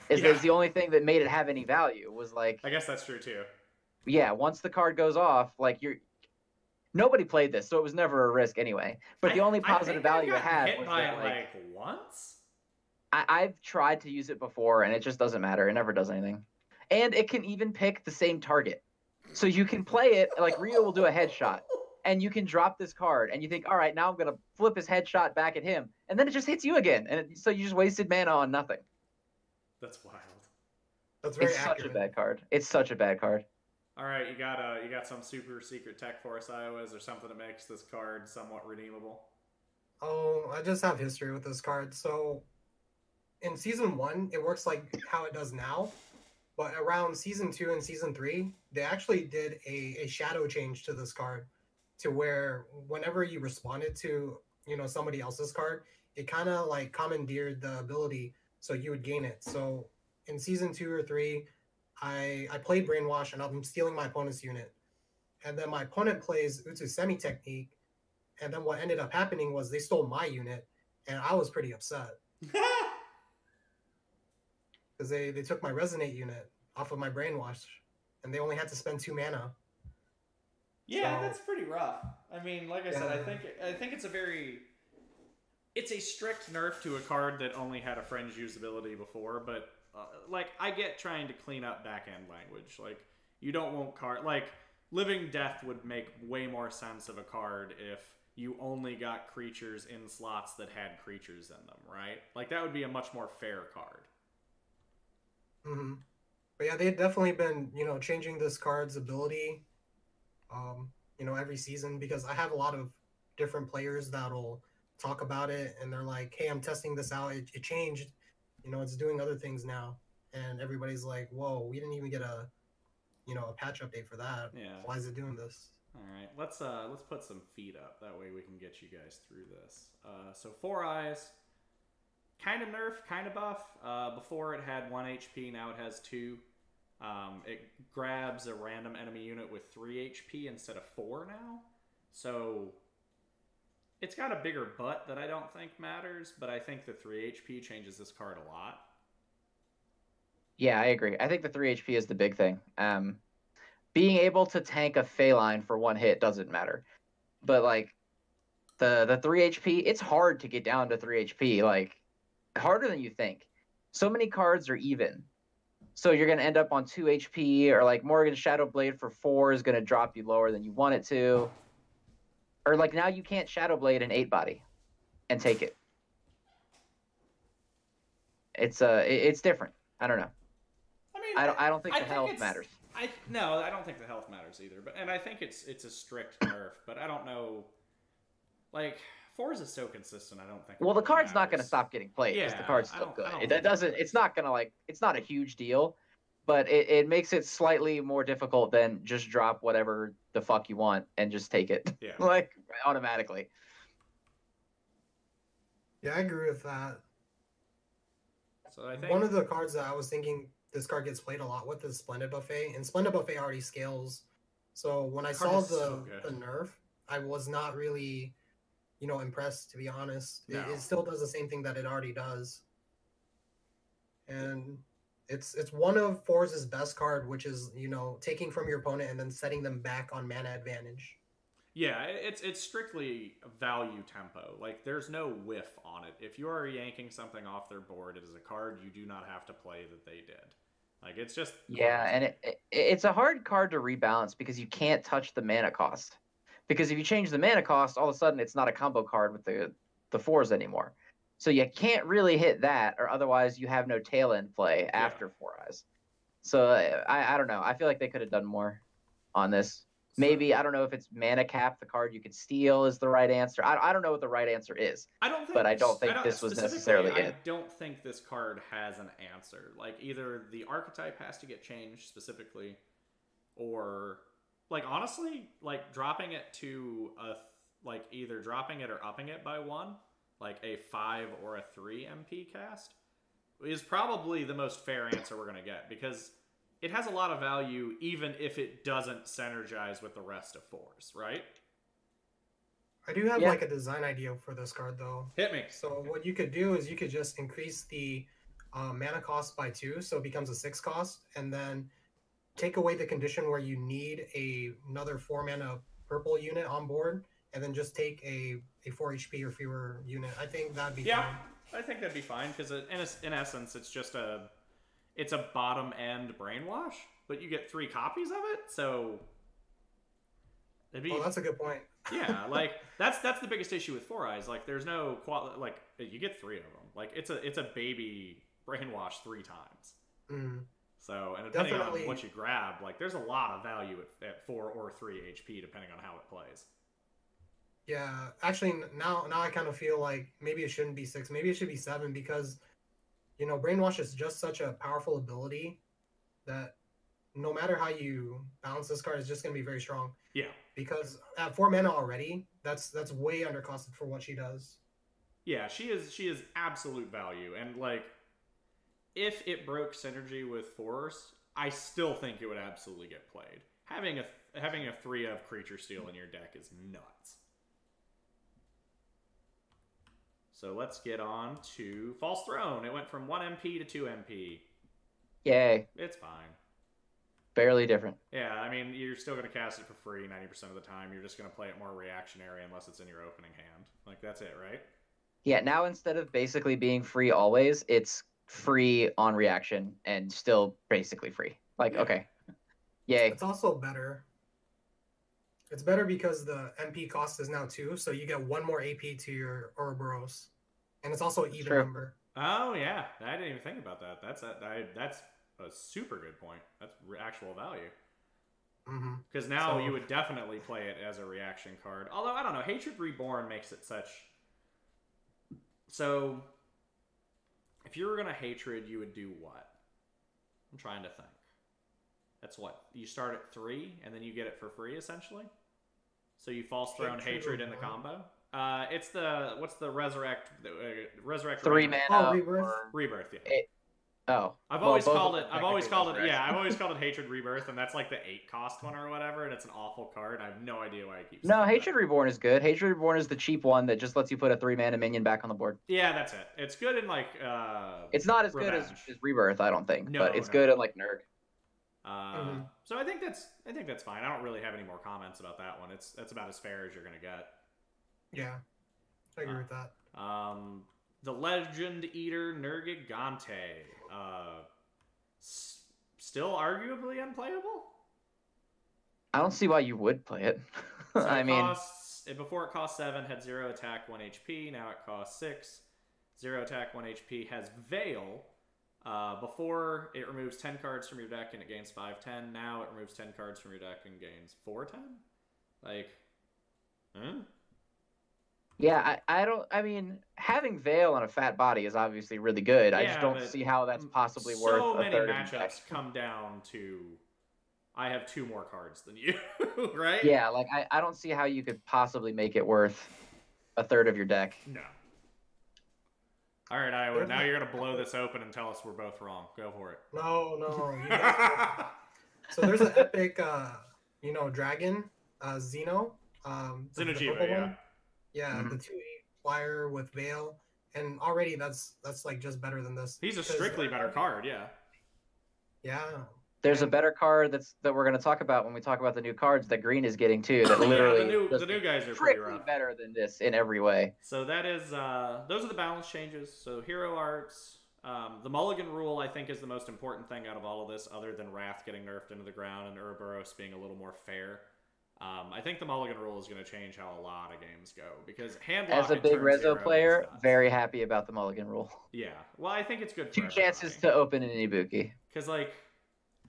Is yeah. That it's the only thing that made it have any value was like... I guess that's true, too. Yeah, once the card goes off, like, you're... Nobody played this, so it was never a risk anyway. But I, the only positive value it had hit was by that, like... like once? I, I've tried to use it before, and it just doesn't matter. It never does anything. And it can even pick the same target. So you can play it, like, Ryu will do a headshot. And you can drop this card, and you think, all right, now I'm going to flip his headshot back at him. And then it just hits you again. And it, so you just wasted mana on nothing. That's wild. That's very it's accurate. Such a bad card. It's such a bad card. All right, you got uh, you got some super secret tech for us, Iowa. Is there something that makes this card somewhat redeemable? Oh, I just have history with this card. So in Season one, it works like how it does now. But around Season two and Season three, they actually did a, a shadow change to this card. To where whenever you responded to, you know, somebody else's card, it kind of like commandeered the ability, so you would gain it. So in Season two or three, I I played Brainwash, and I'm stealing my opponent's unit. And then my opponent plays Utsu Semi Technique, and then what ended up happening was they stole my unit, and I was pretty upset. Because they, they took my Resonate unit off of my Brainwash, and they only had to spend two mana. Yeah, so, that's pretty rough. I mean, like I yeah. said, I think I think it's a very... It's a strict nerf to a card that only had a fringe usability before, but, uh, like, I get trying to clean up back-end language. Like, you don't want card... Like, Living Death would make way more sense of a card if you only got creatures in slots that had creatures in them, right? Like, that would be a much more fair card. Mm-hmm. But yeah, they've definitely been, you know, changing this card's ability... Um, you know, every season, because I have a lot of different players that'll talk about it, and they're like, hey, I'm testing this out. It, it changed. You know, it's doing other things now. And everybody's like, whoa, we didn't even get a, you know, a patch update for that. Yeah. Why is it doing this? All right. Let's, uh, let's put some feet up. That way we can get you guys through this. Uh, so Four Eyes, kind of nerf, kind of buff. Uh, before it had one H P, now it has two. Um, it grabs a random enemy unit with three H P instead of four now. So it's got a bigger butt that I don't think matters, but I think the three H P changes this card a lot. Yeah, I agree. I think the three H P is the big thing. Um, being able to tank a Feline for one hit doesn't matter. But, like, the, the three H P, it's hard to get down to three H P. Like, harder than you think. So many cards are even. So you're going to end up on two H P, or like Morrigan's Shadowblade for four is going to drop you lower than you want it to. Or like now you can't Shadowblade an eight body and take it. It's uh, it's different. I don't know. I mean, I don't, I don't think I the think health matters. I No, I don't think the health matters either. But And I think it's it's a strict nerf, but I don't know. Like... Fours is so consistent, I don't think. Well, the card's not going to stop getting played because the card's still good. That doesn't. It's not going to like. It's not a huge deal, but it, it makes it slightly more difficult than just drop whatever the fuck you want and just take it. Yeah. Like automatically. Yeah, I agree with that. So I think one of the cards that I was thinking this card gets played a lot with is Splendid Buffet, and Splendid Buffet already scales. So when I saw the the nerf, I was not really. You know, impressed, to be honest. No. It, it still does the same thing that it already does. And it's it's one of Fours' best card, which is, you know, taking from your opponent and then setting them back on mana advantage. Yeah, it's it's strictly value tempo. Like, there's no whiff on it. If you are yanking something off their board, it is a card you do not have to play that they did. Like, it's just... Yeah, and it, it it's a hard card to rebalance because you can't touch the mana cost. Because if you change the mana cost, all of a sudden it's not a combo card with the the fours anymore. So you can't really hit that, or otherwise you have no tail end play yeah. after Four Eyes. So I, I don't know. I feel like they could have done more on this. Maybe, I don't know if it's mana cap, the card you could steal is the right answer. I, I don't know what the right answer is, I don't think, but I don't think I don't, this was necessarily I it. I don't think this card has an answer. Like, either the archetype has to get changed specifically, or, like, honestly, like, dropping it to, a like, either dropping it or upping it by one, like a five or a three M P cast, is probably the most fair answer we're going to get, because it has a lot of value, even if it doesn't synergize with the rest of fours, right? I do have, yeah. like, a design idea for this card, though. Hit me. So okay. what you could do is you could just increase the uh, mana cost by two, so it becomes a six cost, and then take away the condition where you need a, another four mana purple unit on board, and then just take a, a four H P or fewer unit. I think that'd be yeah, fine. I think that'd be fine, because in, in essence, it's just a... It's a bottom end brainwash, but you get three copies of it, so it'd be, oh, that's a good point. yeah, like that's that's the biggest issue with Four Eyes. Like, there's no qual like you get three of them. Like, it's a it's a baby brainwash three times. Mm. So, and depending Definitely. on what you grab, like, there's a lot of value at, at four or three H P depending on how it plays. Yeah, actually, now now I kind of feel like maybe it shouldn't be six, maybe it should be seven, because, you know, Brainwash is just such a powerful ability that no matter how you balance this card, it's just going to be very strong. Yeah. Because at four mana already, that's that's way undercosted for what she does. Yeah, she is she is absolute value. And, like, if it broke synergy with Force, I still think it would absolutely get played. Having a having a three of Creature Steal in your deck is nuts. So let's get on to False Throne. It went from one M P to two M P. Yay. It's fine. Barely different. Yeah, I mean, you're still going to cast it for free ninety percent of the time. You're just going to play it more reactionary unless it's in your opening hand. Like, that's it, right? Yeah, now instead of basically being free always, it's free on reaction and still basically free. Like, yeah. okay. Yay. It's also better. It's better because the M P cost is now two, so you get one more A P to your Ouroboros, and it's also an even True. number. Oh yeah, I didn't even think about that. That's a I, that's a super good point. That's actual value. Because mm-hmm. now so, you would definitely play it as a reaction card. Although I don't know, Hatred Reborn makes it such. So, if you were gonna Hatred, you would do what? I'm trying to think. That's what you start at three, and then you get it for free essentially. So you False Throne Hatred in the combo. Uh, it's the what's the resurrect uh, resurrect three mana oh, rebirth rebirth yeah. Eight. Oh, I've well, always called it. I've always called it. Yeah, I've always called it Hatred Rebirth, and that's like the eight cost one or whatever, and it's an awful card. I have no idea why I keep. No, Hatred that. Reborn is good. Hatred Reborn is the cheap one that just lets you put a three mana minion back on the board. Yeah, that's it. It's good in like. Uh, it's not as revenge. good as, as Rebirth, I don't think, no, but it's no. good in like Nerg. Uh, mm-hmm. So I think that's I think that's fine. I don't really have any more comments about that one. It's that's about as fair as you're gonna get. Yeah, I agree uh, with that. Um, the Legend Eater Nergigante, uh, s still arguably unplayable. I don't see why you would play it. so I it mean, costs, before it cost seven, had zero attack, one H P. Now it costs six, zero attack, one H P. Has Veil. Uh, before, it removes ten cards from your deck and it gains five ten. Now it removes ten cards from your deck and gains four ten. Like, hmm? Yeah, I, I don't... I mean, having Veil on a fat body is obviously really good. Yeah, I just don't see how that's possibly so worth a many third matchups come down to, I have two more cards than you, right? Yeah, like, I, I don't see how you could possibly make it worth a third of your deck. No. All right, Iowa, now you're going to blow this open and tell us we're both wrong. Go for it. No, no. You guys so there's an epic, uh, you know, dragon, uh, Xeno. Um, Xenojiva, yeah. One. Yeah, mm-hmm. the two flyer with Veil. And already that's, that's like, just better than this. He's a strictly better card, yeah. Yeah. There's and, a better card that's that we're going to talk about when we talk about the new cards that Green is getting, too. That literally yeah, the, new, the new guys are pretty rough. Better than this in every way. So that is, uh, those are the balance changes. So Hero Arts, um, the Mulligan rule, I think, is the most important thing out of all of this, other than Wrath getting nerfed into the ground and Ouroboros being a little more fair. Um, I think the mulligan rule is going to change how a lot of games go, because handlock. As a big Rezo player, very happy about the mulligan rule. Yeah, well, I think it's good. Two chances to open an Ibuki. Because, like,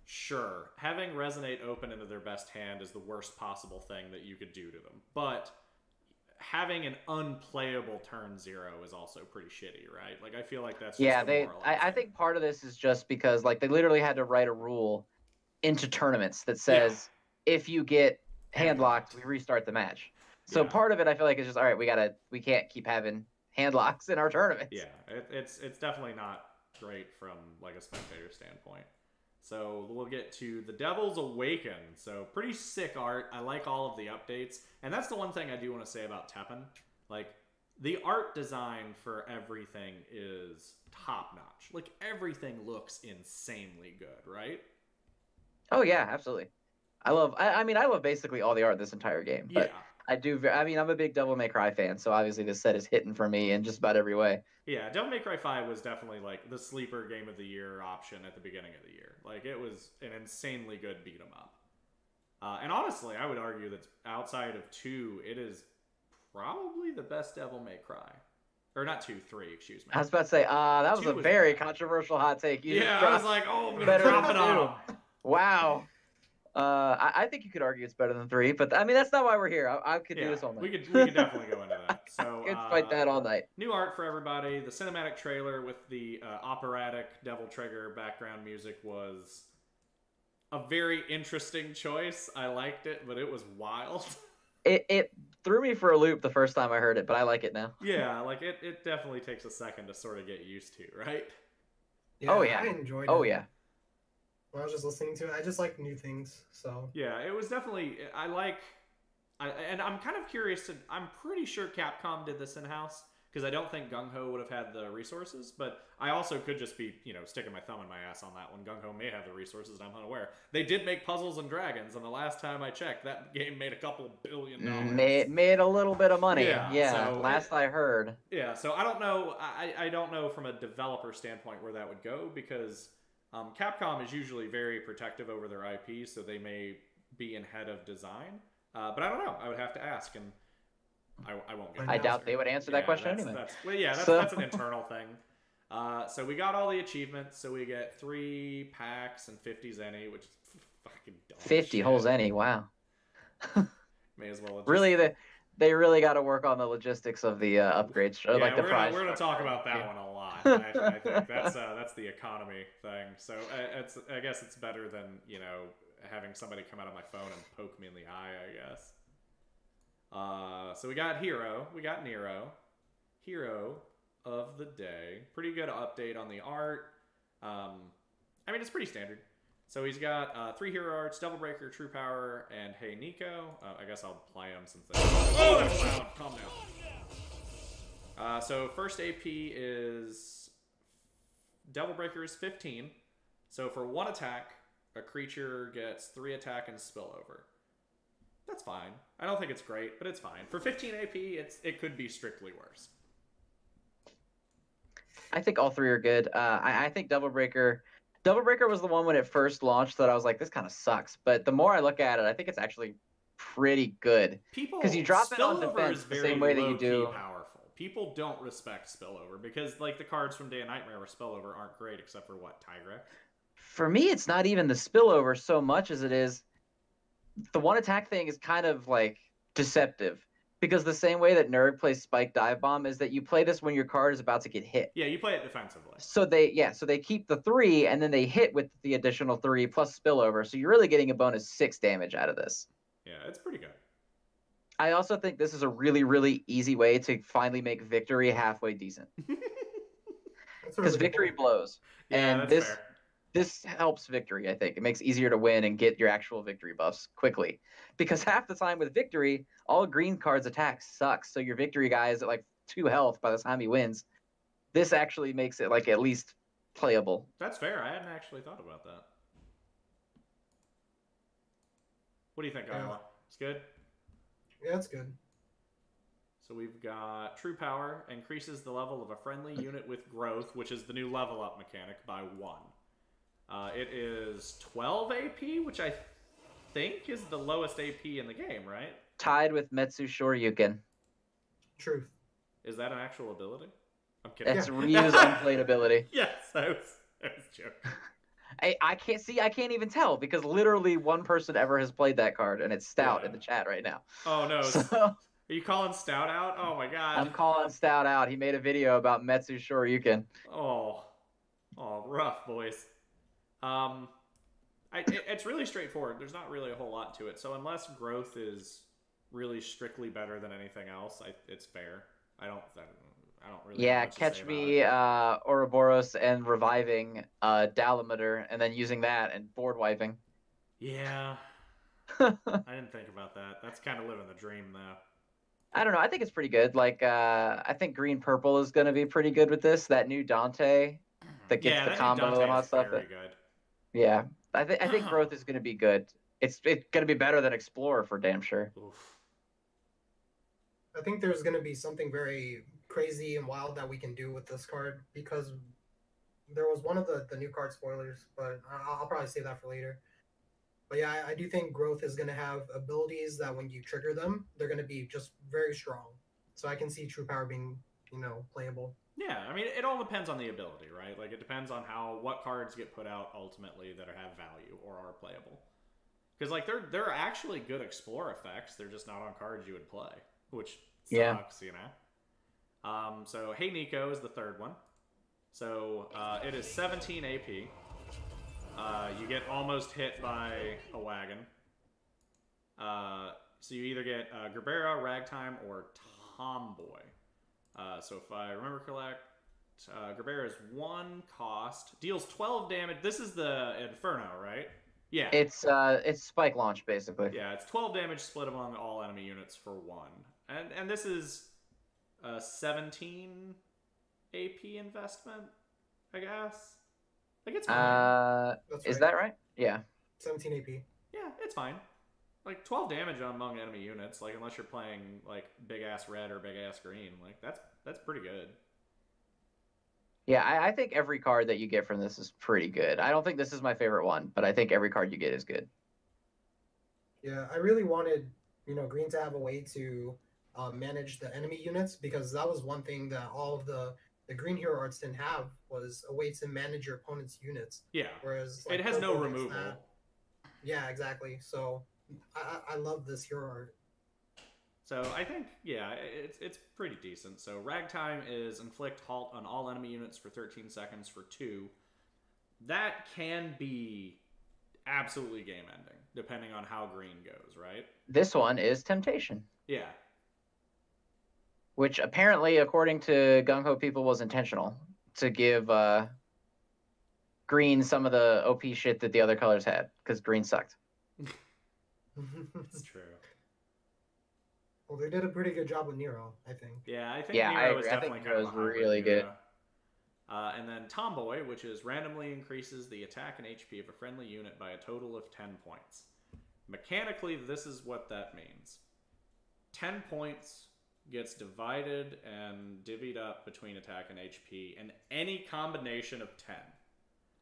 sure, having Resonate open into their best hand is the worst possible thing that you could do to them. But having an unplayable turn zero is also pretty shitty, right? Like, I feel like that's just yeah. They, I, I think part of this is just because, like, they literally had to write a rule into tournaments that says yeah. if you get handlocked, we restart the match. So yeah. part of it, I feel like, is just all right. We gotta, we can't keep having handlocks in our tournaments. Yeah, it, it's it's definitely not great from like a spectator standpoint. So we'll get to the Devil's Awaken. So pretty sick art. I like all of the updates, and that's the one thing I do want to say about Teppen. Like, the art design for everything is top notch. Like, everything looks insanely good, right? Oh yeah, absolutely. I love, I, I mean, I love basically all the art this entire game, but yeah. I do, I mean, I'm a big Devil May Cry fan, so obviously this set is hitting for me in just about every way. Yeah, Devil May Cry five was definitely, like, the sleeper game of the year option at the beginning of the year. Like, it was an insanely good beat-em-up. Uh, and honestly, I would argue that outside of two, it is probably the best Devil May Cry. Or not two, three, excuse me. I was about to say, uh, that was two a was very bad. controversial hot take. You yeah, I was like, oh, I'm going to drop it on him. Wow. Uh, I, I think you could argue it's better than three, but I mean, that's not why we're here. I, I could yeah, do this all night. We could, we could definitely go into that. So, I could fight uh, that all night. New art for everybody. The cinematic trailer with the uh, operatic Devil Trigger background music was a very interesting choice. I liked it, but it was wild. It, it threw me for a loop the first time I heard it, but I like it now. Yeah, like it, it definitely takes a second to sort of get used to, right? Yeah, oh, yeah. I enjoyed it. Oh, yeah. When I was just listening to it, I just like new things, so... Yeah, it was definitely... I like... I, and I'm kind of curious to... I'm pretty sure Capcom did this in-house, because I don't think Gung-Ho would have had the resources, but I also could just be, you know, sticking my thumb in my ass on that one. Gung-Ho may have the resources, and I'm unaware. They did make Puzzles and Dragons, and the last time I checked, that game made a couple billion dollars. Made, made a little bit of money, yeah. yeah so last it, I heard. Yeah, so I don't know... I, I don't know from a developer standpoint where that would go, because... Um, Capcom is usually very protective over their I P, so they may be in head of design. Uh, but I don't know. I would have to ask, and I, I won't get an I answer. doubt they would answer yeah, that question that's, anyway. That's, well, yeah, that's, so... that's an internal thing. Uh, so we got all the achievements. So we get three packs and fifty zenny, which is fucking dumb. fifty whole zenny, wow. May as well. Just... Really, the, they really got to work on the logistics of the uh, upgrades. Yeah, like the we're prize. Gonna, we're going to talk about that yeah. one a lot. I, I think that's uh, that's the economy thing. So I, it's I guess it's better than, you know, having somebody come out of my phone and poke me in the eye, I guess. Uh, so we got Hero, we got Nero, Hero of the Day. Pretty good update on the art. Um, I mean, it's pretty standard. So he's got uh, three hero arts: Devil Breaker, True Power, and Hey Nico. Uh, I guess I'll play them since. They... Oh, that's loud. Calm down. Uh, so first A P is Devil Breaker is fifteen. So for one attack, a creature gets three attack and spillover. That's fine. I don't think it's great, but it's fine. For fifteen A P, it's it could be strictly worse. I think all three are good. Uh, I, I think Devil Breaker, Devil Breaker was the one when it first launched that I was like, this kind of sucks. But the more I look at it, I think it's actually pretty good. People because you drop it on defense the same way that you do. Powerful. People don't respect spillover because, like, the cards from Day of Nightmare with spillover aren't great except for, what, Tigrex? For me, it's not even the spillover so much as it is the one attack thing is kind of, like, deceptive. Because the same way that Nerg plays Spike Dive Bomb is that you play this when your card is about to get hit. Yeah, you play it defensively. So they, yeah, so they keep the three, and then they hit with the additional three plus spillover. So you're really getting a bonus six damage out of this. Yeah, it's pretty good. I also think this is a really, really easy way to finally make Victory halfway decent. Because Victory blows. Yeah, and this fair. this helps Victory, I think. It makes it easier to win and get your actual Victory buffs quickly. Because half the time with Victory, all green cards attack sucks. So your Victory guy is at like two health by the time he wins. This actually makes it like at least playable. That's fair. I hadn't actually thought about that. What do you think, yeah. Iowa? It's good? Yeah, that's good. So we've got True Power increases the level of a friendly unit with growth, which is the new level up mechanic, by one. Uh, it is twelve A P, which I think is the lowest A P in the game, right? Tied with Metsu Shoryuken. Truth. Is that an actual ability? I'm kidding. That's Ryu's unplayed ability. Yes, I was, I was joking. I, I can't see. I can't even tell because literally one person ever has played that card, and it's Stout yeah. in the chat right now. Oh no! So, are you calling Stout out? Oh my god! I'm calling Stout out. He made a video about Metsu Shoryuken. Oh, oh, rough boys. Um, I, it, it's really straightforward. There's not really a whole lot to it. So unless growth is really strictly better than anything else, I, it's fair. I don't. I don't I don't really yeah, catch me uh, Ouroboros and reviving uh, Dalamadur and then using that and board wiping. Yeah. I didn't think about that. That's kind of living the dream, though. I don't know. I think it's pretty good. Like, uh, I think Green Purple is going to be pretty good with this. That new Dante that gets yeah, the that combo and all that stuff. Very that, good. Yeah. I, th I think growth is going to be good. It's, it's going to be better than Explorer for damn sure. Oof. I think there's going to be something very crazy and wild that we can do with this card because there was one of the, the new card spoilers, but I'll, I'll probably save that for later. But yeah, I, I do think growth is going to have abilities that when you trigger them, they're going to be just very strong. So I can see True Power being, you know, playable. Yeah, I mean, it all depends on the ability, right? Like it depends on how, what cards get put out ultimately that have value or are playable. Because like they're, they're actually good explore effects. They're just not on cards you would play, which sucks, yeah. you know? Um, so, Hey Nico is the third one. So, uh, it is seventeen A P. Uh, you get almost hit by a wagon. Uh, so, you either get uh, Gerbera, Ragtime, or Tomboy. Uh, so, if I remember correct, uh, Gerbera is one cost, deals twelve damage. This is the Inferno, right? Yeah. It's, uh, it's Spike Launch, basically. Yeah, it's twelve damage split among all enemy units for one. And, and this is... Uh, seventeen A P investment, I guess. Like it's fine. Uh, That's right. Is that right? Yeah. seventeen A P. Yeah, it's fine. Like twelve damage among enemy units. Like unless you're playing like big ass red or big ass green, like that's that's pretty good. Yeah, I, I think every card that you get from this is pretty good. I don't think this is my favorite one, but I think every card you get is good. Yeah, I really wanted you know green to have a way to. Uh, manage the enemy units because that was one thing that all of the the green hero arts didn't have was a way to manage your opponent's units. Yeah. Whereas like, it has no removal. That. Yeah, exactly. So I, I love this hero art. So I think yeah, it's it's pretty decent. So Ragtime is inflict halt on all enemy units for thirteen seconds for two. That can be absolutely game ending depending on how green goes. Right. This one is Temptation. Yeah. Which apparently, according to Gung-Ho people, was intentional to give uh, green some of the O P shit that the other colors had, because green sucked. That's true. Well, they did a pretty good job with Nero, I think. Yeah, I think yeah, Nero I was definitely kind of really good. Uh, and then Tomboy, which is randomly increases the attack and H P of a friendly unit by a total of ten points. Mechanically, this is what that means. ten points... gets divided and divvied up between attack and H P in any combination of ten.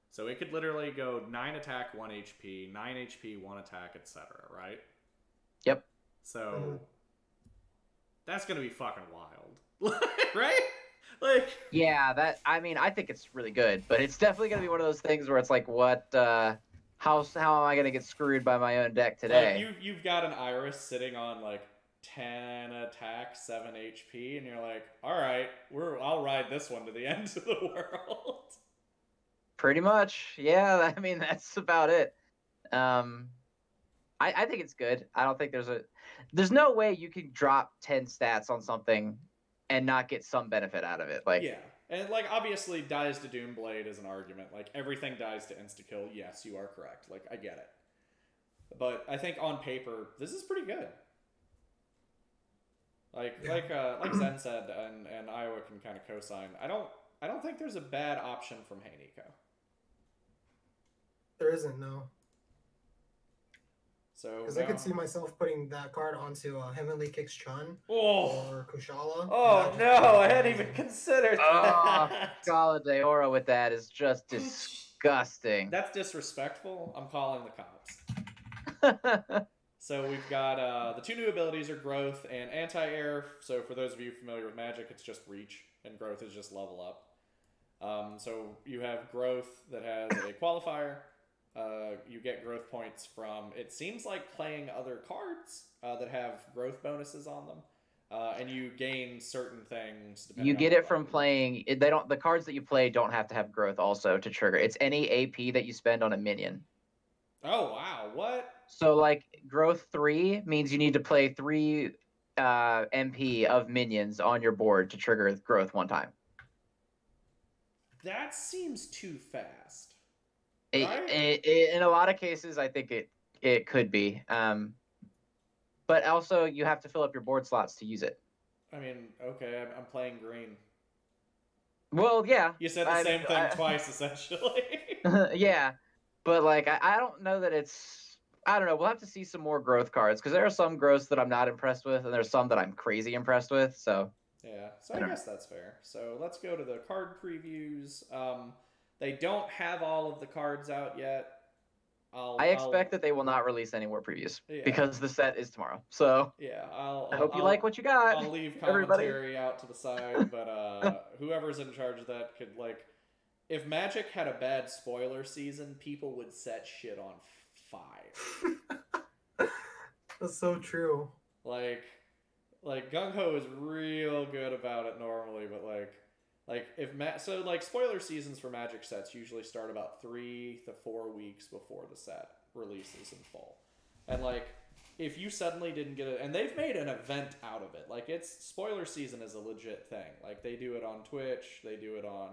So it could literally go nine attack, one H P, nine H P, one attack, et cetera, right? Yep. So mm-hmm. that's going to be fucking wild. Right? Like yeah, that I mean, I think it's really good, but it's definitely going to be one of those things where it's like what uh how how am I going to get screwed by my own deck today? Like you you've got an Iris sitting on like ten attack, seven H P, and you're like, all right, we're I'll ride this one to the end of the world. Pretty much, yeah. I mean, that's about it. Um, I, I think it's good. I don't think there's a there's no way you can drop ten stats on something and not get some benefit out of it. Like yeah, and like obviously, dies to Doomblade is an argument. Like everything dies to insta kill. Yes, you are correct. Like I get it, but I think on paper this is pretty good. Like yeah. like uh, like Zen said, and, and Iowa can kind of co-sign. I don't I don't think there's a bad option from Hey Nico. There isn't, no. So because no. I could see myself putting that card onto uh, Heavenly Kicks Chun oh. or Kushala. Oh no, I hadn't even considered oh, that. Kushala Deora with that is just disgusting. That's disrespectful. I'm calling the cops. So we've got uh, the two new abilities are Growth and Anti-Air. So for those of you familiar with Magic, it's just Reach, and Growth is just Level Up. Um, so you have Growth that has a qualifier. Uh, you get growth points from, it seems like, playing other cards uh, that have growth bonuses on them. Uh, and you gain certain things. You get it from playing. They don't. The cards that you play don't have to have growth also to trigger. It's any A P that you spend on a minion. Oh wow! What? So like growth three means you need to play three uh, M P of minions on your board to trigger growth one time. That seems too fast. It, right? it, it, in a lot of cases, I think it it could be. Um, But also, you have to fill up your board slots to use it. I mean, okay, I'm, I'm playing green. Well, yeah. You said the I, same thing I, twice, essentially. Yeah, but like, I, I don't know that it's... I don't know, we'll have to see some more growth cards, because there are some growths that I'm not impressed with, and there's some that I'm crazy impressed with, so... Yeah, so I, I guess know. That's fair. So let's go to the card previews. Um, they don't have all of the cards out yet. I'll, I expect I'll, that they will not release any more previews yeah. because the set is tomorrow. So yeah, I'll, I'll, I hope you I'll, like what you got. I'll leave commentary everybody. out to the side, but uh, whoever's in charge of that could, like, if Magic had a bad spoiler season, people would set shit on fire. That's so true. Like, like Gung-Ho is real good about it normally, but like. Like, if Ma so, like, spoiler seasons for Magic sets usually start about three to four weeks before the set releases in full. And, like, if you suddenly didn't get it... And they've made an event out of it. Like, it's... Spoiler season is a legit thing. Like, they do it on Twitch. They do it on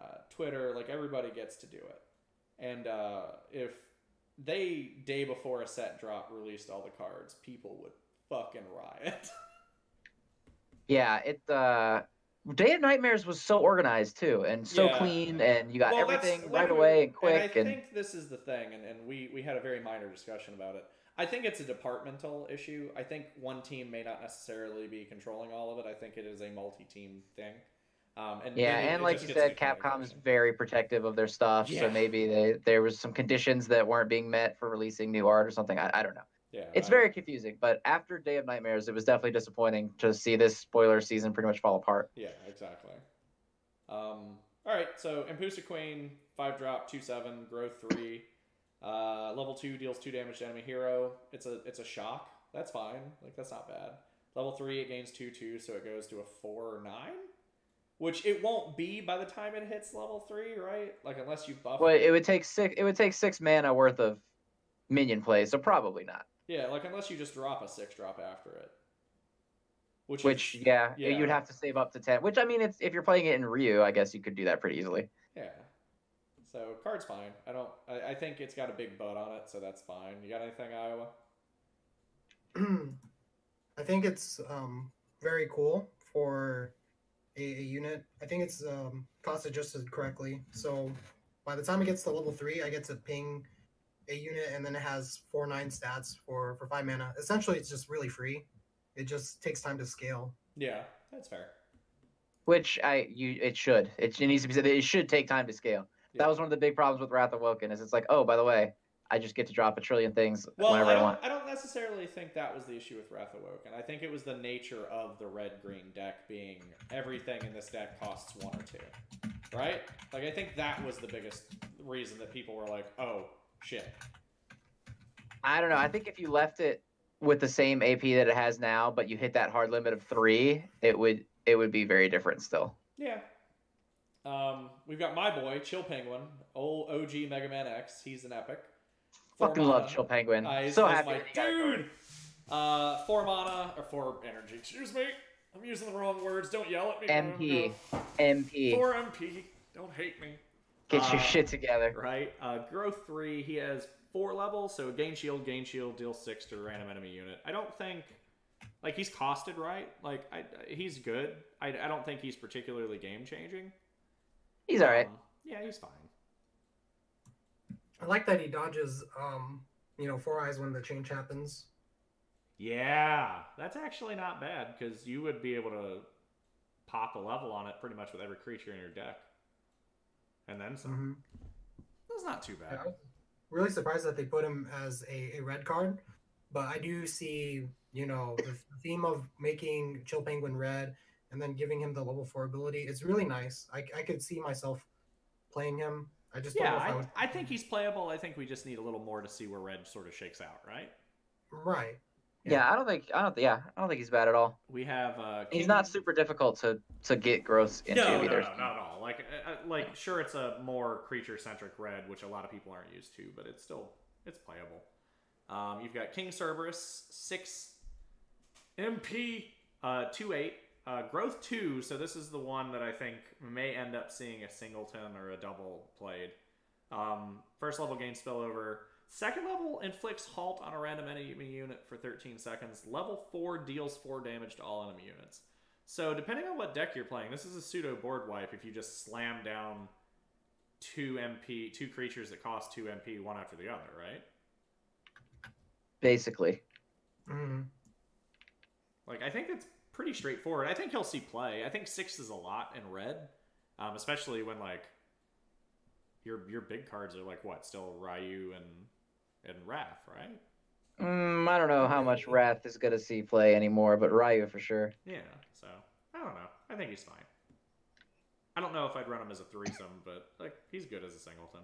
uh, Twitter. Like, everybody gets to do it. And uh, if they, day before a set drop, released all the cards, people would fucking riot. Yeah, it... Uh... Day of Nightmares was so organized, too, and so yeah. clean, and you got well, everything right away and quick. And I and... think this is the thing, and, and we, we had a very minor discussion about it. I think it's a departmental issue. I think one team may not necessarily be controlling all of it. I think it is a multi-team thing. Um, and yeah, it, and it like you said, Capcom is very protective of their stuff, yeah. so maybe they, there was some conditions that weren't being met for releasing new art or something. I, I don't know. Yeah, it's very confusing, but after Day of Nightmares, it was definitely disappointing to see this spoiler season pretty much fall apart. Yeah, exactly. Um, all right, so Impusa Queen, five drop, two seven, growth three. Uh, level two deals two damage to enemy hero. It's a it's a shock. That's fine. Like, that's not bad. Level three, it gains two two, so it goes to a four or nine? Which it won't be by the time it hits level three, right? Like, unless you buff well, it. It would take six, it would take six mana worth of minion play, so probably not. Yeah, like, unless you just drop a six drop after it. Which, which is, yeah, yeah, you'd have to save up to ten. Which, I mean, it's, if you're playing it in Ryu, I guess you could do that pretty easily. Yeah. So, card's fine. I don't... I, I think it's got a big butt on it, so that's fine. You got anything, Iowa? I think it's um, very cool for a, a unit. I think it's um, cost adjusted correctly. So, by the time it gets to level three, I get to ping... a unit, and then it has four nine stats for for five mana. Essentially, it's just really free. It just takes time to scale. Yeah, that's fair. Which I you it should it, it needs to be said. It should take time to scale. Yeah. That was one of the big problems with Wrath of Woken. Is it's like, oh, by the way, I just get to drop a trillion things well, whenever I, I want. I don't necessarily think that was the issue with Wrath of Woken. I think it was the nature of the red green deck being everything in this deck costs one or two, right? Like, I think that was the biggest reason that people were like, oh. Shit. I don't know. I think if you left it with the same A P that it has now, but you hit that hard limit of three, it would it would be very different still. Yeah. Um, we've got my boy, Chill Penguin, old O G Mega Man X. He's an epic. Four Fucking mana. Love Chill Penguin. I, so happy. My dude. Uh, four mana or four energy. Excuse me. I'm using the wrong words. Don't yell at me. M P. No. M P. Four M P. Don't hate me. Get your uh, shit together. Right. Uh, growth three, he has four levels, so gain shield, gain shield, deal six to a random enemy unit. I don't think, like, he's costed right. Like, I, he's good. I, I don't think he's particularly game-changing. He's all right. Um, yeah, he's fine. I like that he dodges, um, you know, Four Eyes when the change happens. Yeah, that's actually not bad, because you would be able to pop a level on it pretty much with every creature in your deck. And then some. Mm-hmm. That's not too bad. Yeah, really surprised that they put him as a, a red card, but I do see, you know, the theme of making Chill Penguin red and then giving him the level four ability. It's really nice. I, I could see myself playing him. I just yeah, don't know if I, I would. I think he's playable. I think we just need a little more to see where red sort of shakes out, right? Right. Yeah, yeah I don't think I don't yeah, I don't think he's bad at all. We have uh He's not super difficult to to get gross into no, either. No, no, not at all. Like uh, like sure it's a more creature centric red, which a lot of people aren't used to, but it's still it's playable. Um you've got King Cerberus, six M P, uh two eight. Uh, growth two, so this is the one that I think may end up seeing a singleton or a double played. Um, first level gain spillover. Second level inflicts halt on a random enemy unit for thirteen seconds. Level four deals four damage to all enemy units. So depending on what deck you're playing, this is a pseudo board wipe if you just slam down two M P, two creatures that cost two M P one after the other, right? Basically. Mm-hmm. Like, I think it's pretty straightforward. I think he'll see play. I think six is a lot in red, um, especially when like your your big cards are like what still Ryu and and Wrath, right? Mm, I don't know how much Wrath is gonna see play anymore, but Ryu for sure. Yeah. So I don't know. I think he's fine. I don't know if I'd run him as a threesome, but like he's good as a singleton.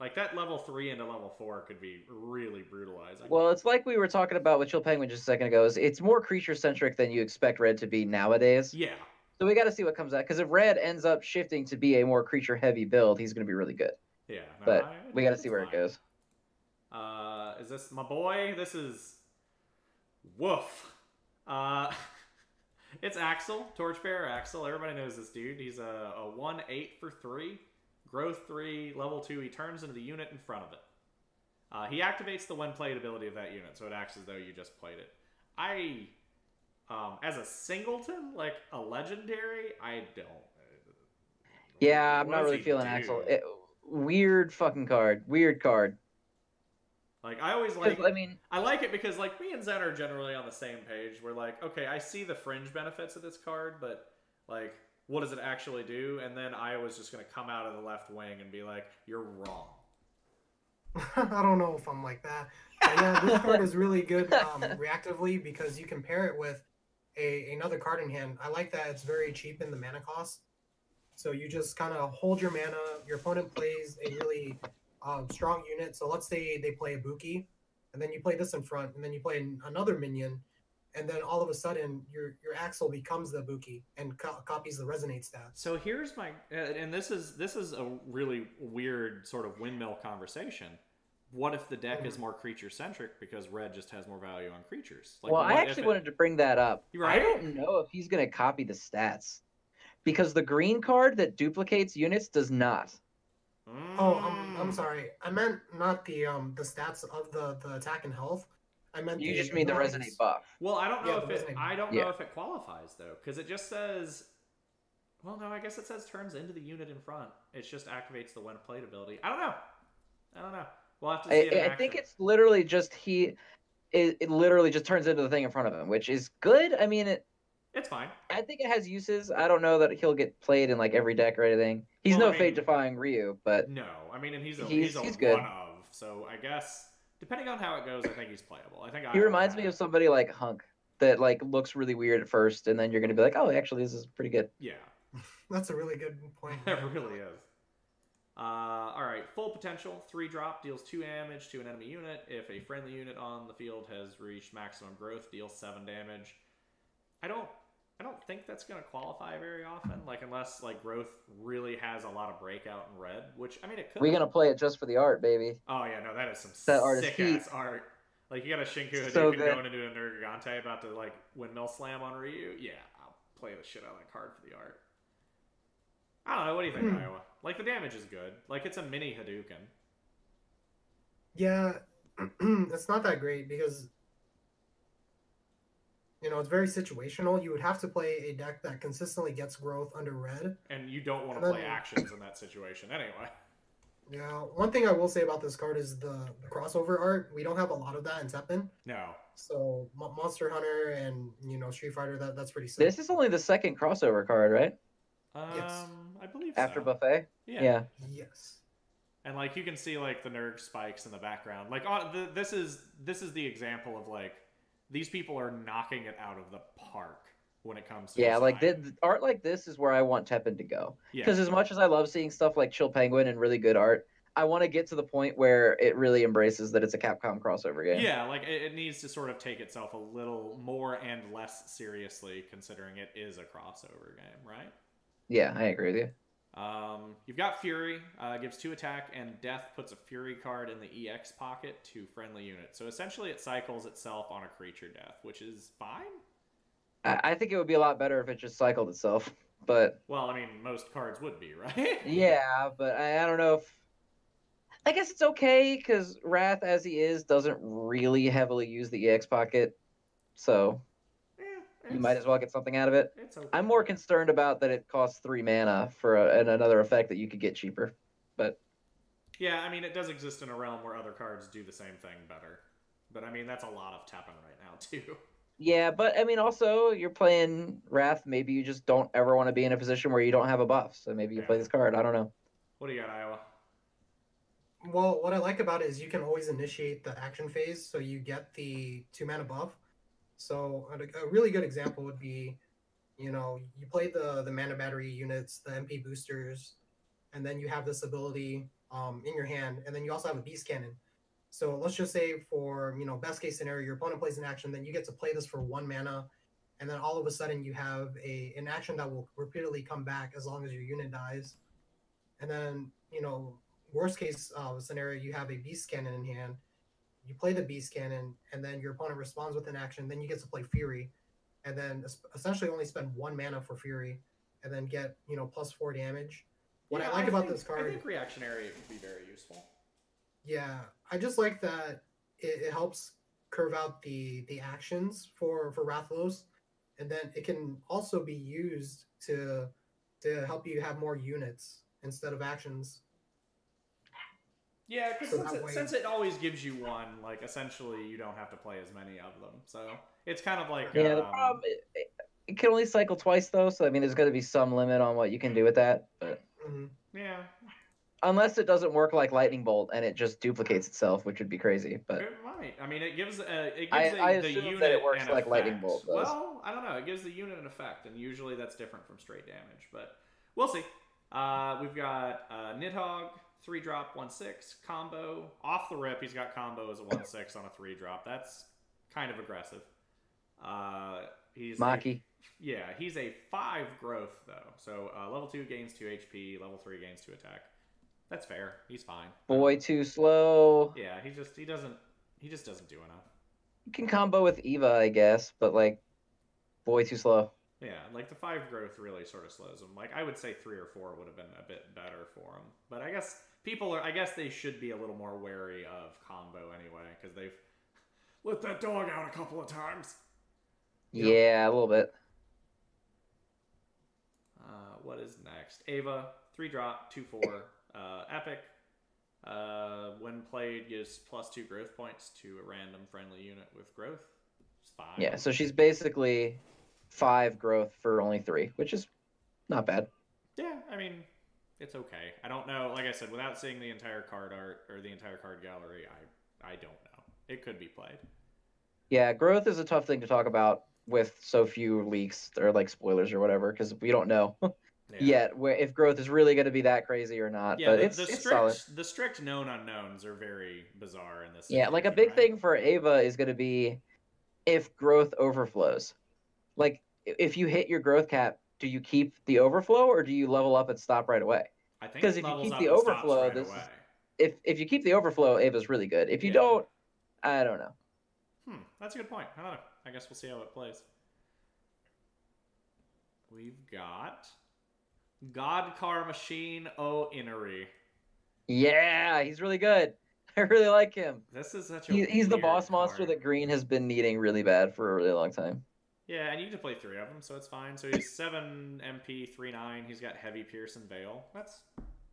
Like that level three into level four could be really brutalizing. Well, it's like we were talking about with Chill Penguin just a second ago. Is it's more creature centric than you expect red to be nowadays. Yeah. So we got to see what comes out because if red ends up shifting to be a more creature heavy build, he's going to be really good. Yeah. No, but I, I we got to see where fine. It goes. Uh, is this my boy? This is woof. Uh, it's Axel, Torchbearer Axel. Everybody knows this dude. He's a a one eight for three. Growth three, level two, he turns into the unit in front of it. Uh, he activates the when played ability of that unit, so it acts as though you just played it. I, um, as a singleton, like a legendary, I don't. Yeah, I'm not really feeling Axel. It, weird fucking card. Weird card. Like, I always like I mean, I like it because, like, me and Zen are generally on the same page. We're like, okay, I see the fringe benefits of this card, but, like, what does it actually do? And then Iowa's just going to come out of the left wing and be like, you're wrong. I don't know if I'm like that. But yeah, this card is really good um, reactively because you can pair it with a, another card in hand. I like that it's very cheap in the mana cost. So you just kind of hold your mana. Your opponent plays a really um, strong unit. So let's say they play Ibuki, and then you play this in front, and then you play an, another minion. And then all of a sudden, your your Axel becomes the Ibuki and co copies the resonate stats. So here's my, and this is this is a really weird sort of windmill conversation. What if the deck mm-hmm. is more creature centric because red just has more value on creatures? Like, well, I actually it, wanted to bring that up. Right? I don't know if he's going to copy the stats because the green card that duplicates units does not. Mm. Oh, um, I'm sorry. I meant not the um the stats of the the attack and health. I meant you just mean the resonate buff. Well, I don't know yeah, if it, I don't yeah. know if it qualifies though, because it just says. Well, no, I guess it says turns into the unit in front. It just activates the when played ability. I don't know. I don't know. We'll have to see. I, it in I action. think it's literally just he. It, it literally just turns into the thing in front of him, which is good. I mean, it. It's fine. I think it has uses. I don't know that he'll get played in like every deck or anything. He's well, no I mean, fate-defying Ryu, but no, I mean, and he's a, he's, he's a he's good. one of. So I guess. Depending on how it goes, I think he's playable. I think he Iowa reminds me of somebody like Hunk that like looks really weird at first, and then you're gonna be like, "Oh, actually, this is pretty good." Yeah, that's a really good point. It really is. Uh, all right, full potential three drop deals two damage to an enemy unit. If a friendly unit on the field has reached maximum growth, deals seven damage. I don't, I don't think that's gonna qualify very often. Like unless like growth really has a lot of breakout in red, which I mean it could. We're gonna play it just for the art, baby. Oh yeah, no, that is some that sick art ass heat. art. Like you got a Shinku Hadoken so going into a Nergigante about to like windmill slam on Ryu. Yeah, I'll play the shit out of that card for the art. I don't know. What do you think, mm. Iowa? Like the damage is good. Like it's a mini Hadouken. Yeah, it's not that great because. You know, it's very situational. You would have to play a deck that consistently gets growth under red. And you don't want to play actions in that situation anyway. Yeah. One thing I will say about this card is the, the crossover art. We don't have a lot of that in Teppen. No. So Monster Hunter and, you know, Street Fighter, that, that's pretty sick. This is only the second crossover card, right? Um, yes. I believe so. After Buffet? Yeah. yeah. Yes. And like you can see like the nerg spikes in the background. Like uh, the, this is this is the example of like these people are knocking it out of the park when it comes to yeah, like the, art like this is where I want Teppen to go. Because yeah. as much as I love seeing stuff like Chill Penguin and really good art, I want to get to the point where it really embraces that it's a Capcom crossover game. Yeah, like it, it needs to sort of take itself a little more and less seriously, considering it is a crossover game, right? Yeah, I agree with you. Um, you've got Fury, uh, gives two attack, and Death puts a Fury card in the E X pocket to friendly unit. So essentially it cycles itself on a creature death, which is fine? I, I think it would be a lot better if it just cycled itself, but... Well, I mean, most cards would be, right? Yeah, but I, I don't know if... I guess it's okay, because Wrath, as he is, doesn't really heavily use the E X pocket, so yeah, you might as well get something out of it. It's okay. I'm more concerned about that it costs three mana for a, and another effect that you could get cheaper. But yeah, I mean, it does exist in a realm where other cards do the same thing better. But, I mean, that's a lot of tapping right now, too. Yeah, but, I mean, also, you're playing Wrath. Maybe you just don't ever want to be in a position where you don't have a buff, so maybe you yeah. play this card. I don't know. What do you got, Iowa? Well, what I like about it is you can always initiate the action phase, so you get the two-mana buff. So a, a really good example would be, you know, you play the, the mana battery units, the M P boosters, and then you have this ability um, in your hand, and then you also have a beast cannon. So let's just say for, you know, best-case scenario, your opponent plays an action, then you get to play this for one mana, and then all of a sudden you have a an action that will repeatedly come back as long as your unit dies. And then, you know... Worst case uh, scenario, you have a beast cannon in hand. You play the beast cannon, and then your opponent responds with an action. Then you get to play Fury, and then essentially only spend one mana for Fury, and then get you know plus four damage. What yeah, I like I about think, this card, I think reactionary would be very useful. Yeah, I just like that it, it helps curve out the the actions for for Rathalos, and then it can also be used to to help you have more units instead of actions. Yeah, because so since, since it always gives you one, like, essentially you don't have to play as many of them. So it's kind of like... Yeah, um, the problem... It, it can only cycle twice, though, so, I mean, there's going to be some limit on what you can do with that. But mm-hmm. Yeah. Unless it doesn't work like Lightning Bolt and it just duplicates itself, which would be crazy. But it might. I mean, it gives, uh, it gives I, the, I the unit an effect. I that it works like Lightning Bolt does. Well, I don't know. It gives the unit an effect, and usually that's different from straight damage. But we'll see. Uh, we've got uh, Nidhogg... three drop, one six, combo. Off the rip, he's got combo as a one six on a three drop. That's kind of aggressive. Uh, he's Maki. A, yeah, he's a five growth, though. So uh, level two gains two H P, level three gains two attack. That's fair. He's fine. Boy, too slow. Yeah, he just he doesn't he just doesn't do enough. You can combo with Eva, I guess, but, like, boy, too slow. Yeah, like the five growth really sort of slows him. Like I would say three or four would have been a bit better for him. But I guess people are. I guess they should be a little more wary of combo anyway because they've let that dog out a couple of times. Yep. Yeah, a little bit. Uh, what is next? Ava, three drop, two four, uh, epic. Uh, when played, gives plus two growth points to a random friendly unit with growth. It's fine. Yeah, so she's basically. Five growth for only three, which is not bad. Yeah, I mean, it's okay. I don't know. Like I said, without seeing the entire card art or the entire card gallery, I, I don't know. It could be played. Yeah, growth is a tough thing to talk about with so few leaks or like spoilers or whatever, because we don't know yeah. yet where, if growth is really going to be that crazy or not. Yeah, but the, it's, the, it's strict, solid. The strict known unknowns are very bizarre in this. Yeah, like a big right? thing for Ava is going to be if growth overflows. Like, if you hit your growth cap, do you keep the overflow or do you level up and stop right away? I think because if you keep the overflow, right this is, if if you keep the overflow, Ava's really good. If you yeah. don't, I don't know. Hmm, that's a good point. I don't know. I guess we'll see how it plays. We've got God Car Machine O Innery. Yeah, he's really good. I really like him. This is such a he, he's the boss card. Monster that Green has been needing really bad for a really long time. Yeah, and you need to play three of them, so it's fine. So he's seven M P, three nine. He's got heavy Pierce and Veil. That's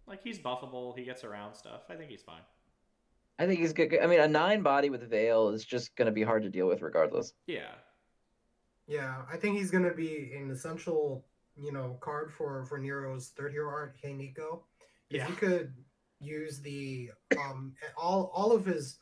like he's buffable. He gets around stuff. I think he's fine. I think he's good. I mean, a nine body with Veil is just going to be hard to deal with, regardless. Yeah, yeah. I think he's going to be an essential, you know, card for for Nero's third hero art, Hey Nico. If yeah. you could use the um all all of his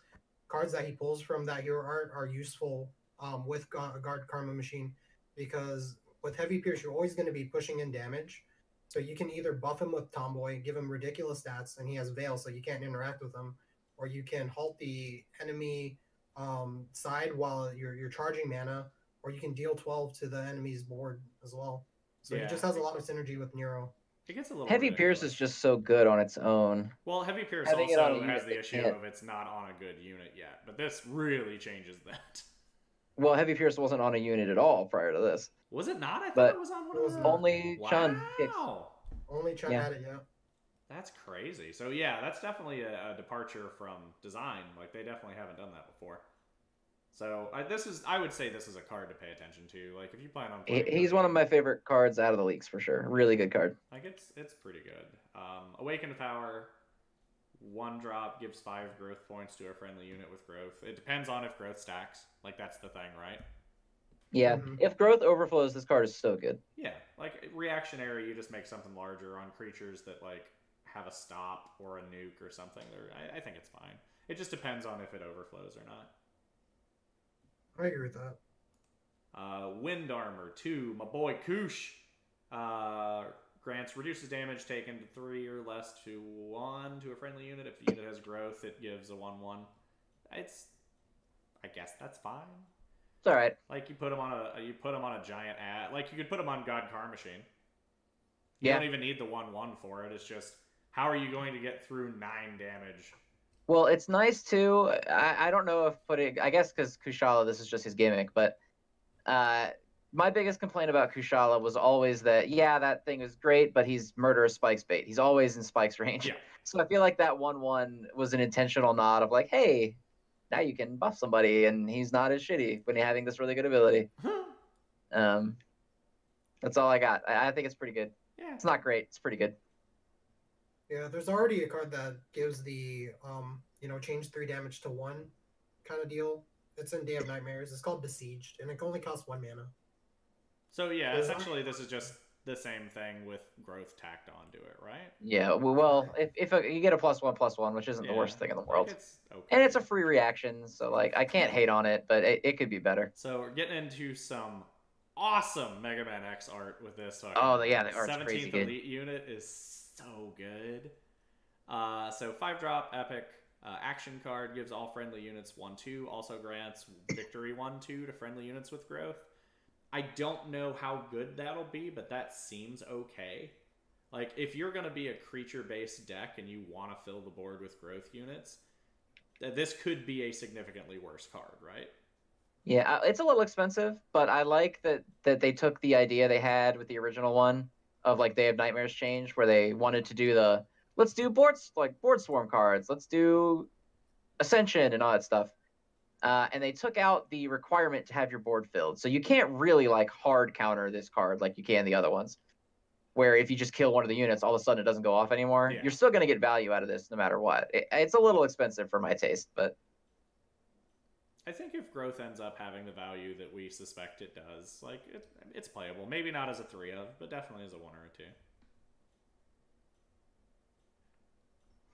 cards that he pulls from that hero art are useful um with Guard Karma Machine, because with Heavy Pierce you're always going to be pushing in damage, so you can either buff him with Tomboy, give him ridiculous stats, and he has Veil so you can't interact with him, or you can halt the enemy um side while you're you're charging mana, or you can deal twelve to the enemy's board as well. So yeah. It just has a lot of synergy with Nero. It gets a little Heavy Pierce is just so good on its own. Well, Heavy Pierce Having also has the issue can't. of it's not on a good unit yet, but this really changes that. Well, Heavy Pierce wasn't on a unit at all prior to this. Was it not? I thought but it was on one of the... Only wow. Chun. Wow. Only Chun yeah. had it, yeah. That's crazy. So yeah, that's definitely a, a departure from design. Like, they definitely haven't done that before. So I, this is, I would say this is a card to pay attention to. Like, if you plan on playing... He's one of my favorite cards out of the leaks, for sure. Really good card. Like, it's it's pretty good. Um, Awakened Power, one drop, gives five growth points to a friendly unit with growth. It depends on if growth stacks. Like, that's the thing, right? Yeah. Mm-hmm. If growth overflows, this card is so good. Yeah. Like, reactionary, you just make something larger on creatures that, like, have a stop or a nuke or something. I, I think it's fine. It just depends on if it overflows or not. I agree with that. Uh, Wind Armor two, my boy Kush. Uh, grants reduces damage taken to three or less to one to a friendly unit. If the unit has growth, it gives a one one. It's, I guess that's fine. It's all right. Like, you put him on a you put him on a giant ad. Like, you could put him on God Car Machine. You yeah. don't even need the one one for it. It's just, how are you going to get through nine damage? Well, it's nice, too. I, I don't know if putting... I guess because Kushala, this is just his gimmick, but uh, my biggest complaint about Kushala was always that, yeah, that thing is great, but he's murderous Spike's bait. He's always in Spike's range. Yeah. So I feel like that one one was an intentional nod of like, hey, now you can buff somebody, and he's not as shitty when you're having this really good ability. um, That's all I got. I, I think it's pretty good. Yeah. It's not great. It's pretty good. Yeah, there's already a card that gives the, um, you know, change three damage to one kind of deal. It's in Day of Nightmares. It's called Besieged, and it only costs one mana. So, yeah, so essentially this is just the same thing with growth tacked onto it, right? Yeah, well, if, if a, you get a plus one, plus one, which isn't yeah, the worst thing in the world. Like, it's okay. And it's a free reaction, so, like, I can't hate on it, but it, it could be better. So we're getting into some... awesome Mega Man X art with this. Fucking oh, yeah, the art's seventeenth crazy good. Elite unit is so good. Uh, so five drop, epic uh, action card, gives all friendly units one two, also grants victory one two to friendly units with growth. I don't know how good that'll be, but that seems okay. Like, if you're going to be a creature-based deck and you want to fill the board with growth units, this could be a significantly worse card, right? Yeah, it's a little expensive, but I like that, that they took the idea they had with the original one of, like, Day of Nightmares change, where they wanted to do the, let's do boards, like, board swarm cards, let's do Ascension and all that stuff. Uh, and they took out the requirement to have your board filled. So you can't really, like, hard counter this card like you can the other ones, where if you just kill one of the units, all of a sudden it doesn't go off anymore. Yeah. You're still going to get value out of this no matter what. It, it's a little expensive for my taste, but... I think if growth ends up having the value that we suspect it does, like, it, it's playable. Maybe not as a three of, but definitely as a one or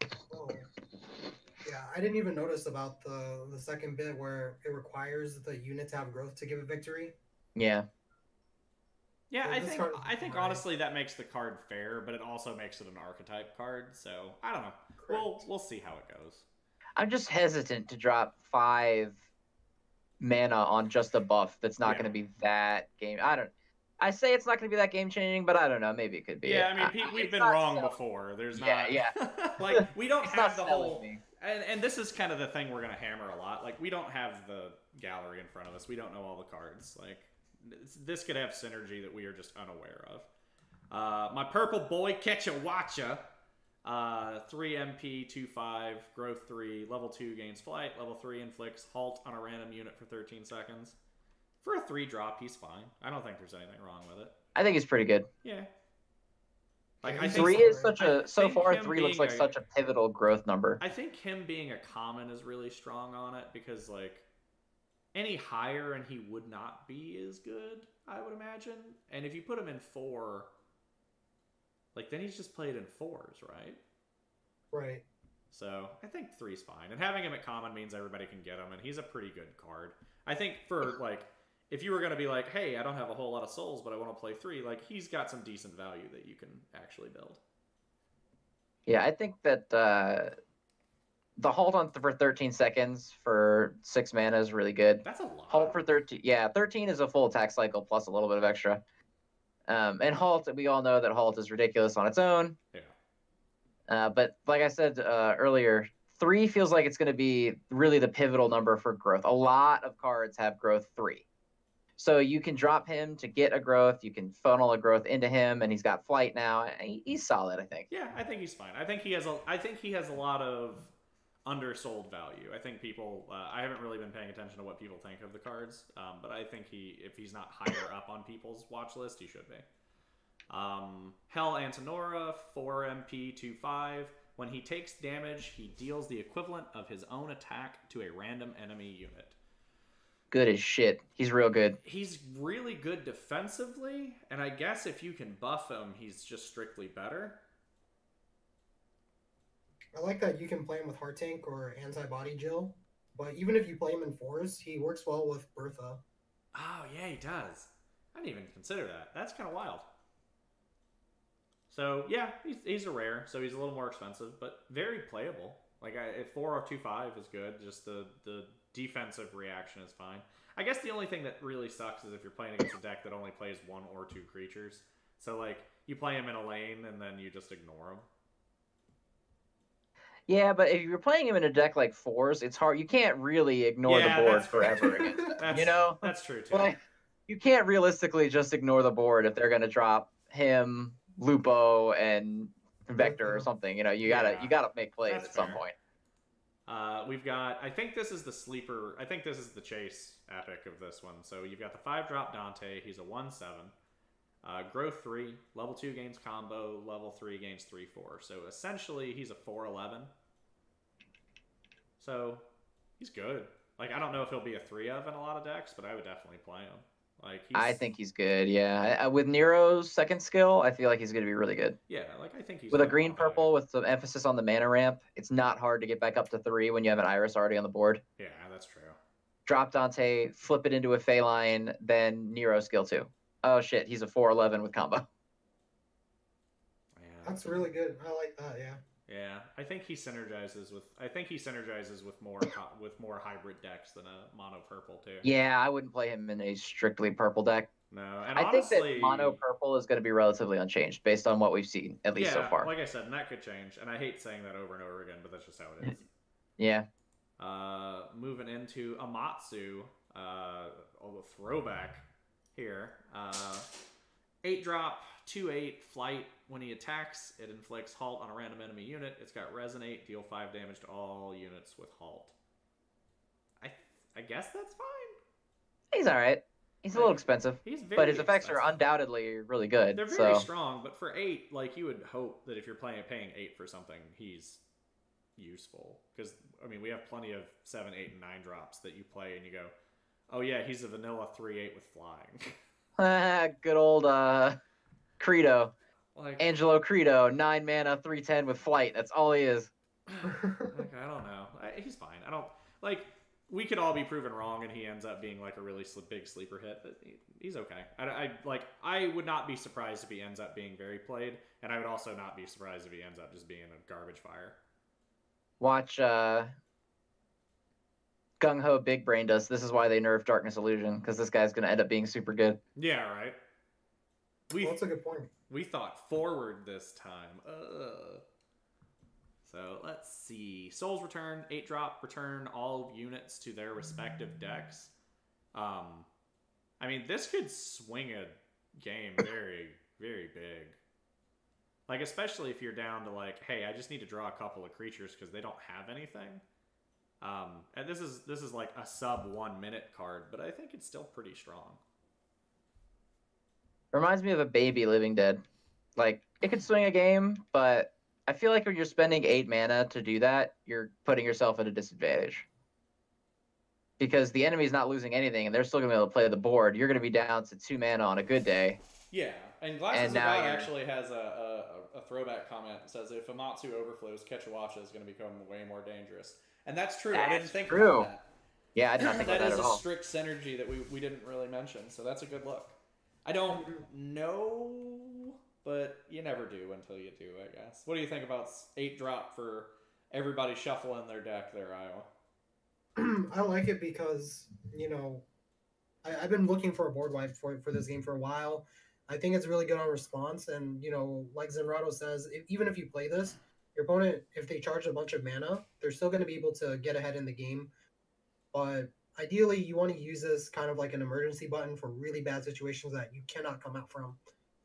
a two. Oh. Yeah, I didn't even notice about the, the second bit where it requires the unit to have growth to give a victory. Yeah. Yeah, so I think, I think right. honestly that makes the card fair, but it also makes it an archetype card. So, I don't know. Correct. We'll We'll see how it goes. I'm just hesitant to drop five... mana on just a buff that's not yeah. going to be that game. I don't. I say it's not going to be that game changing, but I don't know. Maybe it could be. Yeah, I mean, I, we've been wrong selling. before. There's yeah, not. Yeah, yeah. Like, we don't it's have the whole. Me. And and this is kind of the thing we're going to hammer a lot. Like, we don't have the gallery in front of us. We don't know all the cards. Like, this could have synergy that we are just unaware of. Uh, my purple boy Ketcha Watcha. Uh, three M P, two five, growth three, level two gains flight, level three inflicts halt on a random unit for thirteen seconds. For a three drop, he's fine. I don't think there's anything wrong with it. I think he's pretty good. Yeah. Like, I three think, is such I a... So far, three looks like a, such a pivotal growth number. I think him being a common is really strong on it, because, like, any higher and he would not be as good, I would imagine. And if you put him in four... Like, then he's just played in fours, right? Right. So I think three's fine. And having him at common means everybody can get him, and he's a pretty good card. I think for, like, if you were going to be like, hey, I don't have a whole lot of souls, but I want to play three, like, he's got some decent value that you can actually build. Yeah, I think that uh, the hold on th for thirteen seconds for six mana is really good. That's a lot. Hold for thirteen. Yeah, thirteen is a full attack cycle plus a little bit of extra. Um, and halt, we all know that halt is ridiculous on its own. Yeah. Uh, but like I said uh, earlier, three feels like it's going to be really the pivotal number for growth. A lot of cards have growth three. So you can drop him to get a growth. You can funnel a growth into him, and he's got flight now. He's solid, I think. Yeah, I think he's fine. I think he has a. I think he has a lot of undersold value. I think people. Uh, I haven't really been paying attention to what people think of the cards, um, but I think he, if he's not higher up on people's watch list, he should be. Um, Hell Antinora, four M P, two five. When he takes damage, he deals the equivalent of his own attack to a random enemy unit. Good as shit. He's real good. He's really good defensively, and I guess if you can buff him, he's just strictly better. I like that you can play him with Heart Tank or Antibody Jill, but even if you play him in fours, he works well with Bertha. Oh, yeah, he does. I didn't even consider that. That's kind of wild. So, yeah, he's, he's a rare, so he's a little more expensive, but very playable. Like, I, if four or two five is good, just the... the defensive reaction is fine. I guess the only thing that really sucks is if you're playing against a deck that only plays one or two creatures. So, like, you play him in a lane and then you just ignore him. Yeah, but if you're playing him in a deck like fours, it's hard. You can't really ignore yeah, the board that's forever. That's, you know? That's true, too. Like, you can't realistically just ignore the board if they're going to drop him, Lupo, and Vector or something. You know, you gotta, yeah. you gotta make plays that's at fair. some point. Uh, we've got, I think this is the sleeper, I think this is the chase epic of this one. So you've got the five drop Dante, he's a one seven. Uh, growth three, level two gains combo, level three gains three four. So essentially he's a four eleven. So he's good. Like, I don't know if he'll be a three of in a lot of decks, but I would definitely play him. Like, he's, I think he's good, yeah. I, with Nero's second skill, I feel like he's going to be really good. Yeah, like I think he's with a green purple with some emphasis on the mana ramp. It's not hard to get back up to three when you have an Iris already on the board. Yeah, that's true. Drop Dante, flip it into a Feline, then Nero skill two. Oh shit, he's a four eleven with combo. Yeah, that's really good. I like that. Yeah. Yeah, I think he synergizes with. I think he synergizes with more with more hybrid decks than a mono purple too. Yeah, I wouldn't play him in a strictly purple deck. No, and I honestly, think that mono purple is going to be relatively unchanged based on what we've seen at least yeah, so far. Like I said, and that could change. And I hate saying that over and over again, but that's just how it is. Yeah. Uh, moving into Amatsu, uh, all the throwback here. Uh, eight drop. two eight, flight. When he attacks, it inflicts halt on a random enemy unit. It's got resonate, deal five damage to all units with halt. I I guess that's fine. He's all right. He's like, a little expensive. He's very but his effects expensive. are undoubtedly really good. They're very so. strong, but for eight, like you would hope that if you're playing paying eight for something, he's useful. Because I mean, we have plenty of seven, eight, and nine drops that you play, and you go, oh yeah, he's a vanilla three eight with flying. Good old. Uh... Credo, like, Angelo Credo, nine mana, three ten with flight. That's all he is. Like, I don't know. I, he's fine. I don't like. We could all be proven wrong, and he ends up being like a really sl big sleeper hit. But he, he's okay. I, I like. I would not be surprised if he ends up being very played, and I would also not be surprised if he ends up just being a garbage fire. Watch uh, Gung-Ho Big Brain does. This is why they nerfed Darkness Illusion, because this guy's going to end up being super good. Yeah. Right. We, well, that's a good point. We thought forward this time. Uh, so let's see. Souls Return, eight drop, return all units to their respective decks. Um, I mean, this could swing a game very, very big. Like, especially if you're down to like, hey, I just need to draw a couple of creatures because they don't have anything. Um, and this is, this is like a sub one minute card, but I think it's still pretty strong. Reminds me of a baby Living Dead. Like, it could swing a game, but I feel like when you're spending eight mana to do that, you're putting yourself at a disadvantage. Because the enemy's not losing anything, and they're still going to be able to play the board. You're going to be down to two mana on a good day. Yeah. And Glasses and of God actually has a, a, a throwback comment that says, if Amatsu overflows, Ketchawasha is going to become way more dangerous. And that's true. That's I didn't think true. about that. Yeah, I did not think that about that at all. That is a strict synergy that we, we didn't really mention, so that's a good look. I don't know, but you never do until you do, I guess. What do you think about eight drop for everybody shuffling their deck there, Iowa? I like it because, you know, I, I've been looking for a board wipe for, for this game for a while. I think it's really good on response, and, you know, like Zenrotto says, if, even if you play this, your opponent, if they charge a bunch of mana, they're still going to be able to get ahead in the game. But ideally, you want to use this kind of like an emergency button for really bad situations that you cannot come out from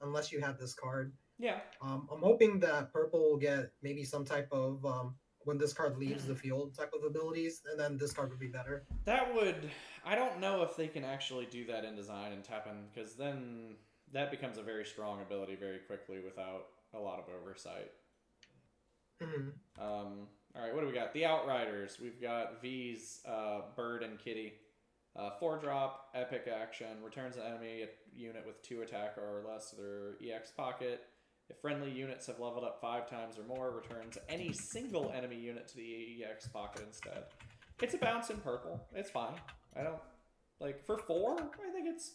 unless you have this card. Yeah. Um, I'm hoping that purple will get maybe some type of, um, when this card leaves the field type of abilities, and then this card would be better. That would... I don't know if they can actually do that in design and Teppen, because then that becomes a very strong ability very quickly without a lot of oversight. Mm-hmm. Um... All right, what do we got? The Outriders. We've got V's, uh, Bird, and Kitty. Uh, four drop, epic action. Returns an enemy unit with two attack or less to their E X pocket. If friendly units have leveled up five times or more, returns any single enemy unit to the E X pocket instead. It's a bounce in purple. It's fine. I don't... Like, for four, I think it's...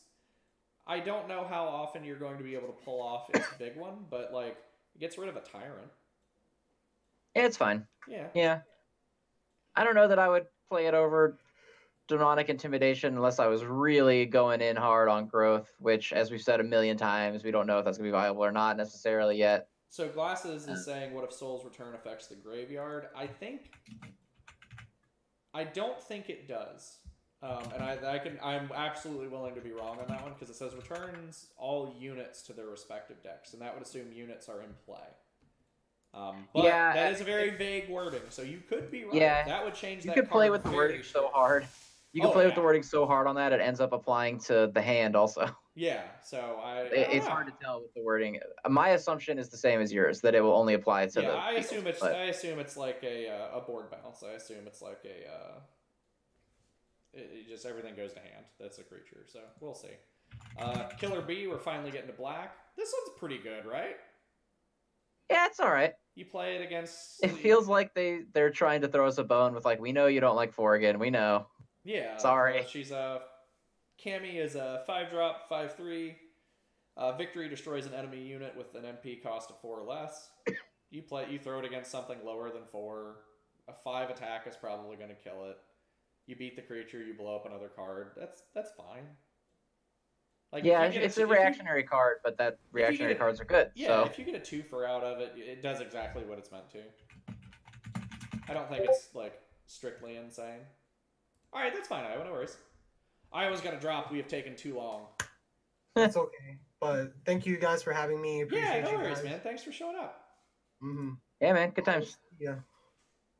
I don't know how often you're going to be able to pull off its big one, but, like, it gets rid of a Tyrant. It's fine. Yeah. Yeah. I don't know that I would play it over Demonic Intimidation unless I was really going in hard on growth, which, as we've said a million times, we don't know if that's going to be viable or not necessarily yet. So Glasses uh. is saying, what if Soul's Return affects the graveyard? I think... I don't think it does. Um, and I, I can, I'm absolutely willing to be wrong on that one, because it says returns all units to their respective decks, and that would assume units are in play. Um, but yeah, that is a very it, vague wording, so you could be right. Yeah, that would change. You that could play with the wording shit. so hard. You could oh, play yeah. with the wording so hard on that it ends up applying to the hand also. Yeah, so I. It, I it's know. hard to tell with the wording. My assumption is the same as yours, that it will only apply to. Yeah, the I assume people, it's. But... I assume it's like a uh, a board bounce. I assume it's like a. Uh, it, it just everything goes to hand. That's a creature, so we'll see. Uh, Killer Bee, we're finally getting to black. This one's pretty good, right? Yeah, it's all right. You play it against... It feels like they, they're trying to throw us a bone with, like, we know you don't like Morrigan. We know. Yeah. Sorry. Uh, she's a... Cammy is a five drop, five three. Uh, victory destroys an enemy unit with an M P cost of four or less. You play, you throw it against something lower than four. A five attack is probably going to kill it. You beat the creature, you blow up another card. That's, that's fine. Like yeah, it's a, a reactionary you, card, but that reactionary a, cards are good. Yeah, so. If you get a twofer out of it, it does exactly what it's meant to. I don't think it's, like, strictly insane. All right, that's fine, Iowa, no worries. Iowa's got to drop. We have taken too long. That's okay, but thank you guys for having me. Appreciate yeah, no you worries, guys. man. Thanks for showing up. Mm-hmm. Yeah, man, good times. Yeah.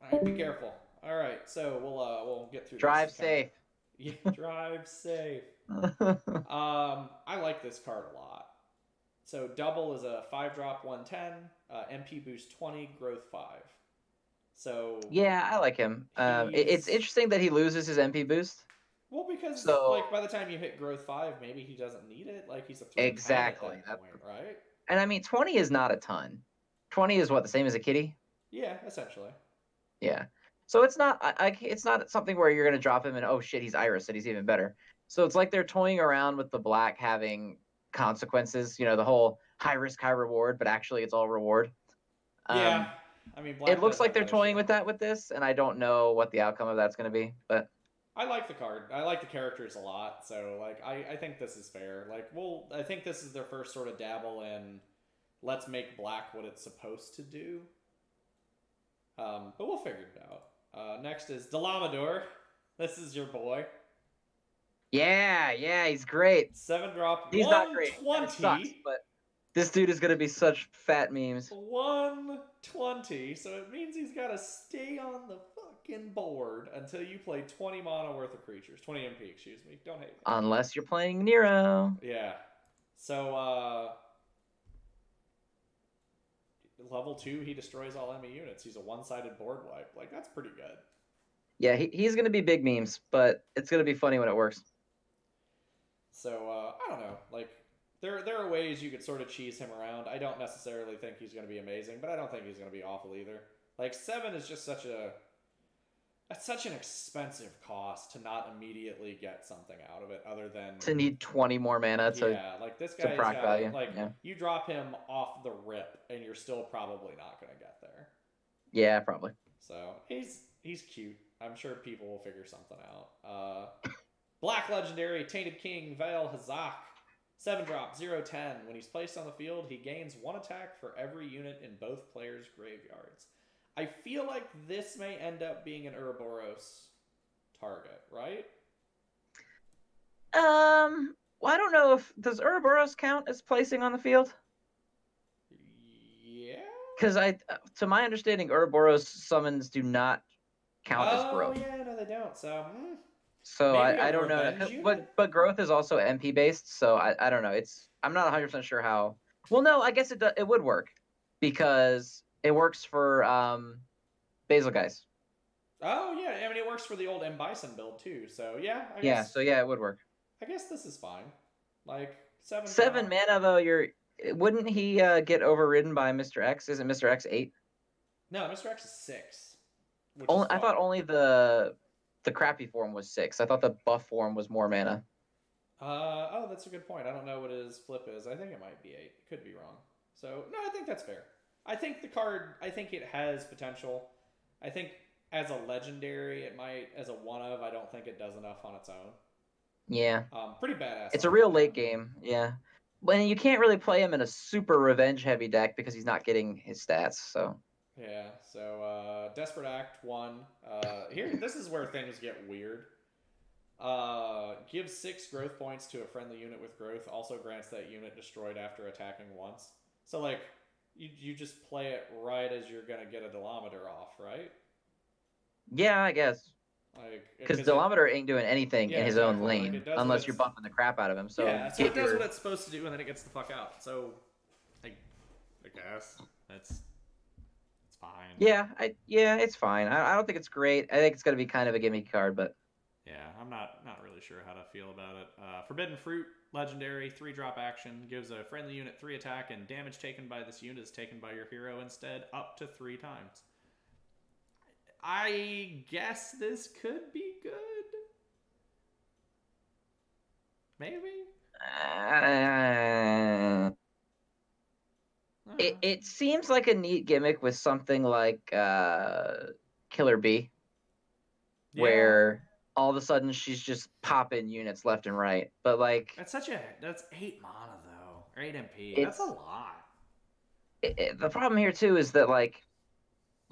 All right, be careful. All right, so we'll uh, we'll get through. Drive this safe. Yeah, drive safe. um, I like this card a lot. So Double is a five drop, one ten, uh, M P boost twenty, growth five. So yeah, I like him. Um, it's interesting that he loses his M P boost. Well, because so, like by the time you hit growth five, maybe he doesn't need it. Like he's a three exactly at that point, right? And I mean, twenty is not a ton. Twenty is what, the same as a kitty? Yeah, essentially. Yeah. So it's not, I, I, it's not something where you're going to drop him and, oh, shit, he's Iris, and he's even better. So it's like they're toying around with the black having consequences, you know, the whole high risk, high reward, but actually it's all reward. Um, yeah. I mean, black it looks like they're toying with that with this, and I don't know what the outcome of that's going to be. But I like the card. I like the characters a lot. So, like, I, I think this is fair. Like, well, I think this is their first sort of dabble in let's make black what it's supposed to do. Um, but we'll figure it out. Uh, next is Dalamadur. This is your boy. Yeah, yeah, he's great. Seven drop. He's not great. It sucks, but this dude is gonna be such fat memes. One twenty. So it means he's gotta stay on the fucking board until you play twenty mana worth of creatures. Twenty M P, excuse me. Don't hate me. Unless you're playing Nero. Yeah. So uh level two, he destroys all enemy units. He's a one-sided board wipe. Like, that's pretty good. Yeah, he, he's going to be big memes, but it's going to be funny when it works. So, uh, I don't know. Like, There, there are ways you could sort of cheese him around. I don't necessarily think he's going to be amazing, but I don't think he's going to be awful either. Like, seven is just such a... That's such an expensive cost to not immediately get something out of it other than... To need twenty more mana to... Yeah, like, this guy's got... Value. Like, yeah. You drop him off the rip, and you're still probably not going to get there. Yeah, probably. So, he's he's cute. I'm sure people will figure something out. Uh, Black Legendary, Tainted King, Vale Hazak. seven drop, zero ten. When he's placed on the field, he gains one attack for every unit in both players' graveyards. I feel like this may end up being an Ouroboros target, right? Um, well, I don't know if... Does Ouroboros count as placing on the field? Yeah? Because I, to my understanding, Ouroboros summons do not count oh, as growth. Oh, yeah, no, they don't, so... Mm. So I, I don't know. But, but growth is also M P based, so I, I don't know. It's I'm not one hundred percent sure how... Well, no, I guess it, do, it would work, because... It works for um, Basil Guys. Oh, yeah. I mean, it works for the old M. Bison build, too. So, yeah. I guess, yeah, so, yeah, it would work. I guess this is fine. Like, seven... Seven mana, mana though, you're... Wouldn't he uh, get overridden by Mister X? Isn't Mister X eight? No, Mister X is six. Only, is I thought only the the crappy form was six. I thought the buff form was more mana. Uh, oh, that's a good point. I don't know what his flip is. I think it might be eight. Could be wrong. So, no, I think that's fair. I think the card, I think it has potential. I think as a legendary, it might, as a one of, I don't think it does enough on its own. Yeah. Um, pretty badass. It's a real late game, yeah. When you can't really play him in a super revenge-heavy deck because he's not getting his stats, so. Yeah, so uh, Desperate Act one. Uh, here, this is where things get weird. Uh, gives six growth points to a friendly unit with growth. Also grants that unit destroyed after attacking once. So, like... You, you just play it right as you're going to get a Dalamadur off, right? Yeah, I guess. Because like, Dalamadur ain't doing anything yeah, in his exactly. own lane, like unless you're bumping the crap out of him. So yeah, so it does your... what it's supposed to do, and then it gets the fuck out. So, I, I guess that's it's fine. Yeah, I, yeah, it's fine. I, I don't think it's great. I think it's going to be kind of a gimme card, but... Yeah, I'm not, not really sure how to feel about it. Uh, Forbidden Fruit. Legendary, three drop action, gives a friendly unit three attack, and damage taken by this unit is taken by your hero instead up to three times. I guess this could be good? Maybe? Uh, it, it seems like a neat gimmick with something like uh, Killer Bee, yeah. where... all of a sudden she's just popping units left and right. But like that's such a that's eight mana though, or eight M P. That's a lot. It, it, the problem here too is that like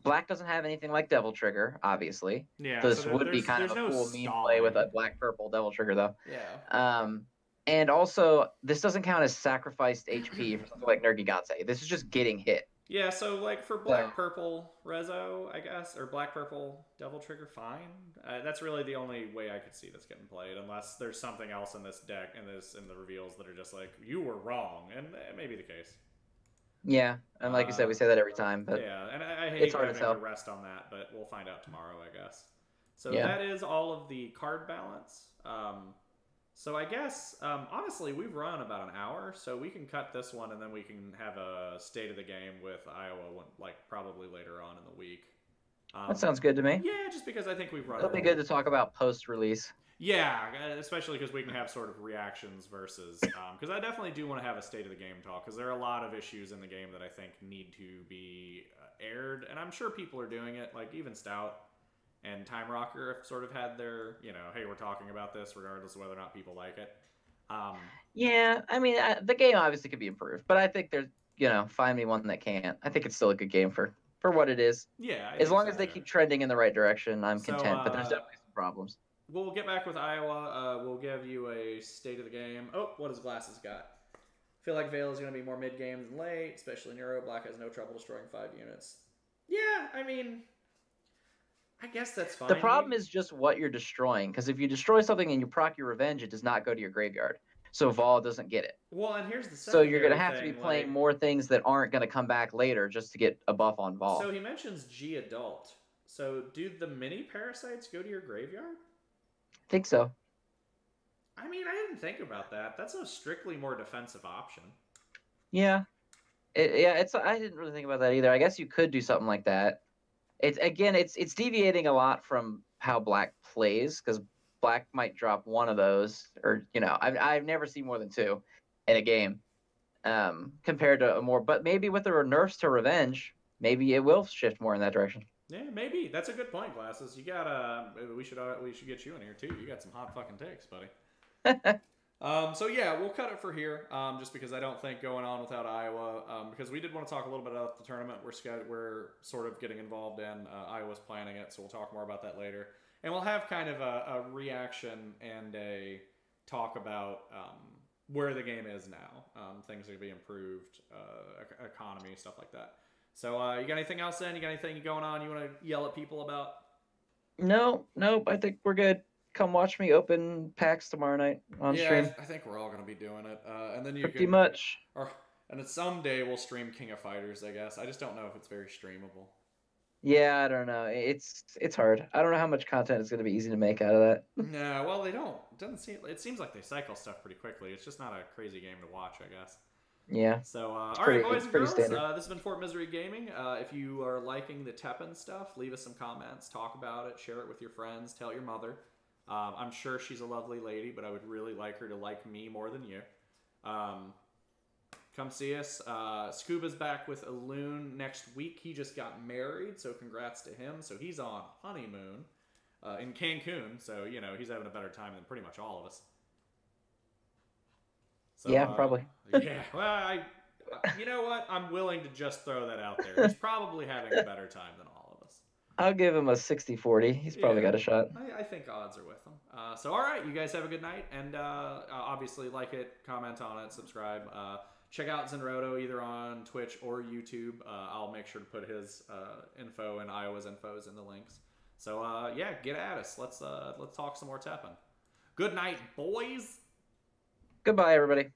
black doesn't have anything like Devil Trigger, obviously. Yeah. So this so would be kind of a no cool meme play with a black purple Devil Trigger though. Yeah. Um, and also this doesn't count as sacrificed H P for something like Nergigante. This is just getting hit. Yeah, so, like, for black-purple Rezo, I guess, or black-purple Devil Trigger, fine. Uh, that's really the only way I could see this getting played, unless there's something else in this deck and this in the reveals that are just like, you were wrong, and it may be the case. Yeah, and like uh, you said, we say that every time, but yeah, and I, I hate it's hard having to tell. Rest on that, but we'll find out tomorrow, I guess. So yeah. That is all of the card balance. Um, so I guess, um, honestly, we've run about an hour, so we can cut this one and then we can have a state of the game with Iowa, one, like, probably later on in the week. Um, that sounds good to me. Yeah, just because I think we've run... It'll be good to talk about post-release. Yeah, especially because we can have sort of reactions versus... Because um, I definitely do want to have a state of the game talk, because there are a lot of issues in the game that I think need to be aired, and I'm sure people are doing it, like even Stout... And Time Rocker have sort of had their, you know, hey, we're talking about this regardless of whether or not people like it. Um, yeah, I mean, I, the game obviously could be improved, but I think there's, you know, find me one that can't. I think it's still a good game for, for what it is. Yeah. I as long so. as they keep trending in the right direction, I'm so, content, uh, but there's definitely some problems. We'll get back with Iowa. Uh, we'll give you a state of the game. Oh, what has Glasses got? I feel like Vale is going to be more mid-game than late, especially Nero. Black has no trouble destroying five units. Yeah, I mean... I guess that's fine. The problem is just what you're destroying, because if you destroy something and you proc your revenge, it does not go to your graveyard. So Vol doesn't get it. Well, and here's the second So you're going to have thing, to be playing like... more things that aren't going to come back later just to get a buff on Vol. So he mentions G Adult. So do the mini parasites go to your graveyard? I think so. I mean, I didn't think about that. That's a strictly more defensive option. Yeah. It, yeah, it's. I didn't really think about that either. I guess you could do something like that. It's again, it's it's deviating a lot from how Black plays, because Black might drop one of those, or you know, I've I've never seen more than two in a game, um, compared to a more. But maybe with the nerfs to Revenge, maybe it will shift more in that direction. Yeah, maybe that's a good point, Glasses. You gotta. We should we should get you in here too. You got some hot fucking takes, buddy. Um, so yeah, we'll cut it for here, um, just because I don't think going on without Iowa, um, because we did want to talk a little bit about the tournament we're scared, we're sort of getting involved in. Uh, Iowa's planning it, so we'll talk more about that later, and we'll have kind of a, a reaction and a talk about um, where the game is now, um, things that can be improved, uh, economy, stuff like that. So uh, you got anything else then? You got anything going on you want to yell at people about? No, nope. I think we're good. Come watch me open packs tomorrow night on yeah, stream. I think we're all going to be doing it. Uh, and then you Pretty can, much. Or, and someday we'll stream King of Fighters, I guess. I just don't know if it's very streamable. Yeah, I don't know. It's it's hard. I don't know how much content it's going to be easy to make out of that. No, well, they don't. It, doesn't seem, it seems like they cycle stuff pretty quickly. It's just not a crazy game to watch, I guess. Yeah. So, uh, all right, boys and girls, uh, this has been Fort Misery Gaming. Uh, if you are liking the Teppen stuff, leave us some comments. Talk about it. Share it with your friends. Tell your mother. Um, I'm sure she's a lovely lady, but I would really like her to like me more than you. Um, come see us. Uh, Scuba's back with Alun next week. He just got married, so congrats to him. So he's on honeymoon uh, in Cancun. So, you know, he's having a better time than pretty much all of us. So, yeah, uh, probably. Yeah, well, I, you know what? I'm willing to just throw that out there. He's probably having a better time than all. I'll give him a sixty forty. He's probably yeah, got a shot. I, I think odds are with him. Uh, so, all right. You guys have a good night. And uh, obviously, like it, comment on it, subscribe. Uh, check out Zenrotto either on Twitch or YouTube. Uh, I'll make sure to put his uh, info and Iowa's infos in the links. So, uh, yeah, get at us. Let's, uh, let's talk some more Teppen. Good night, boys. Goodbye, everybody.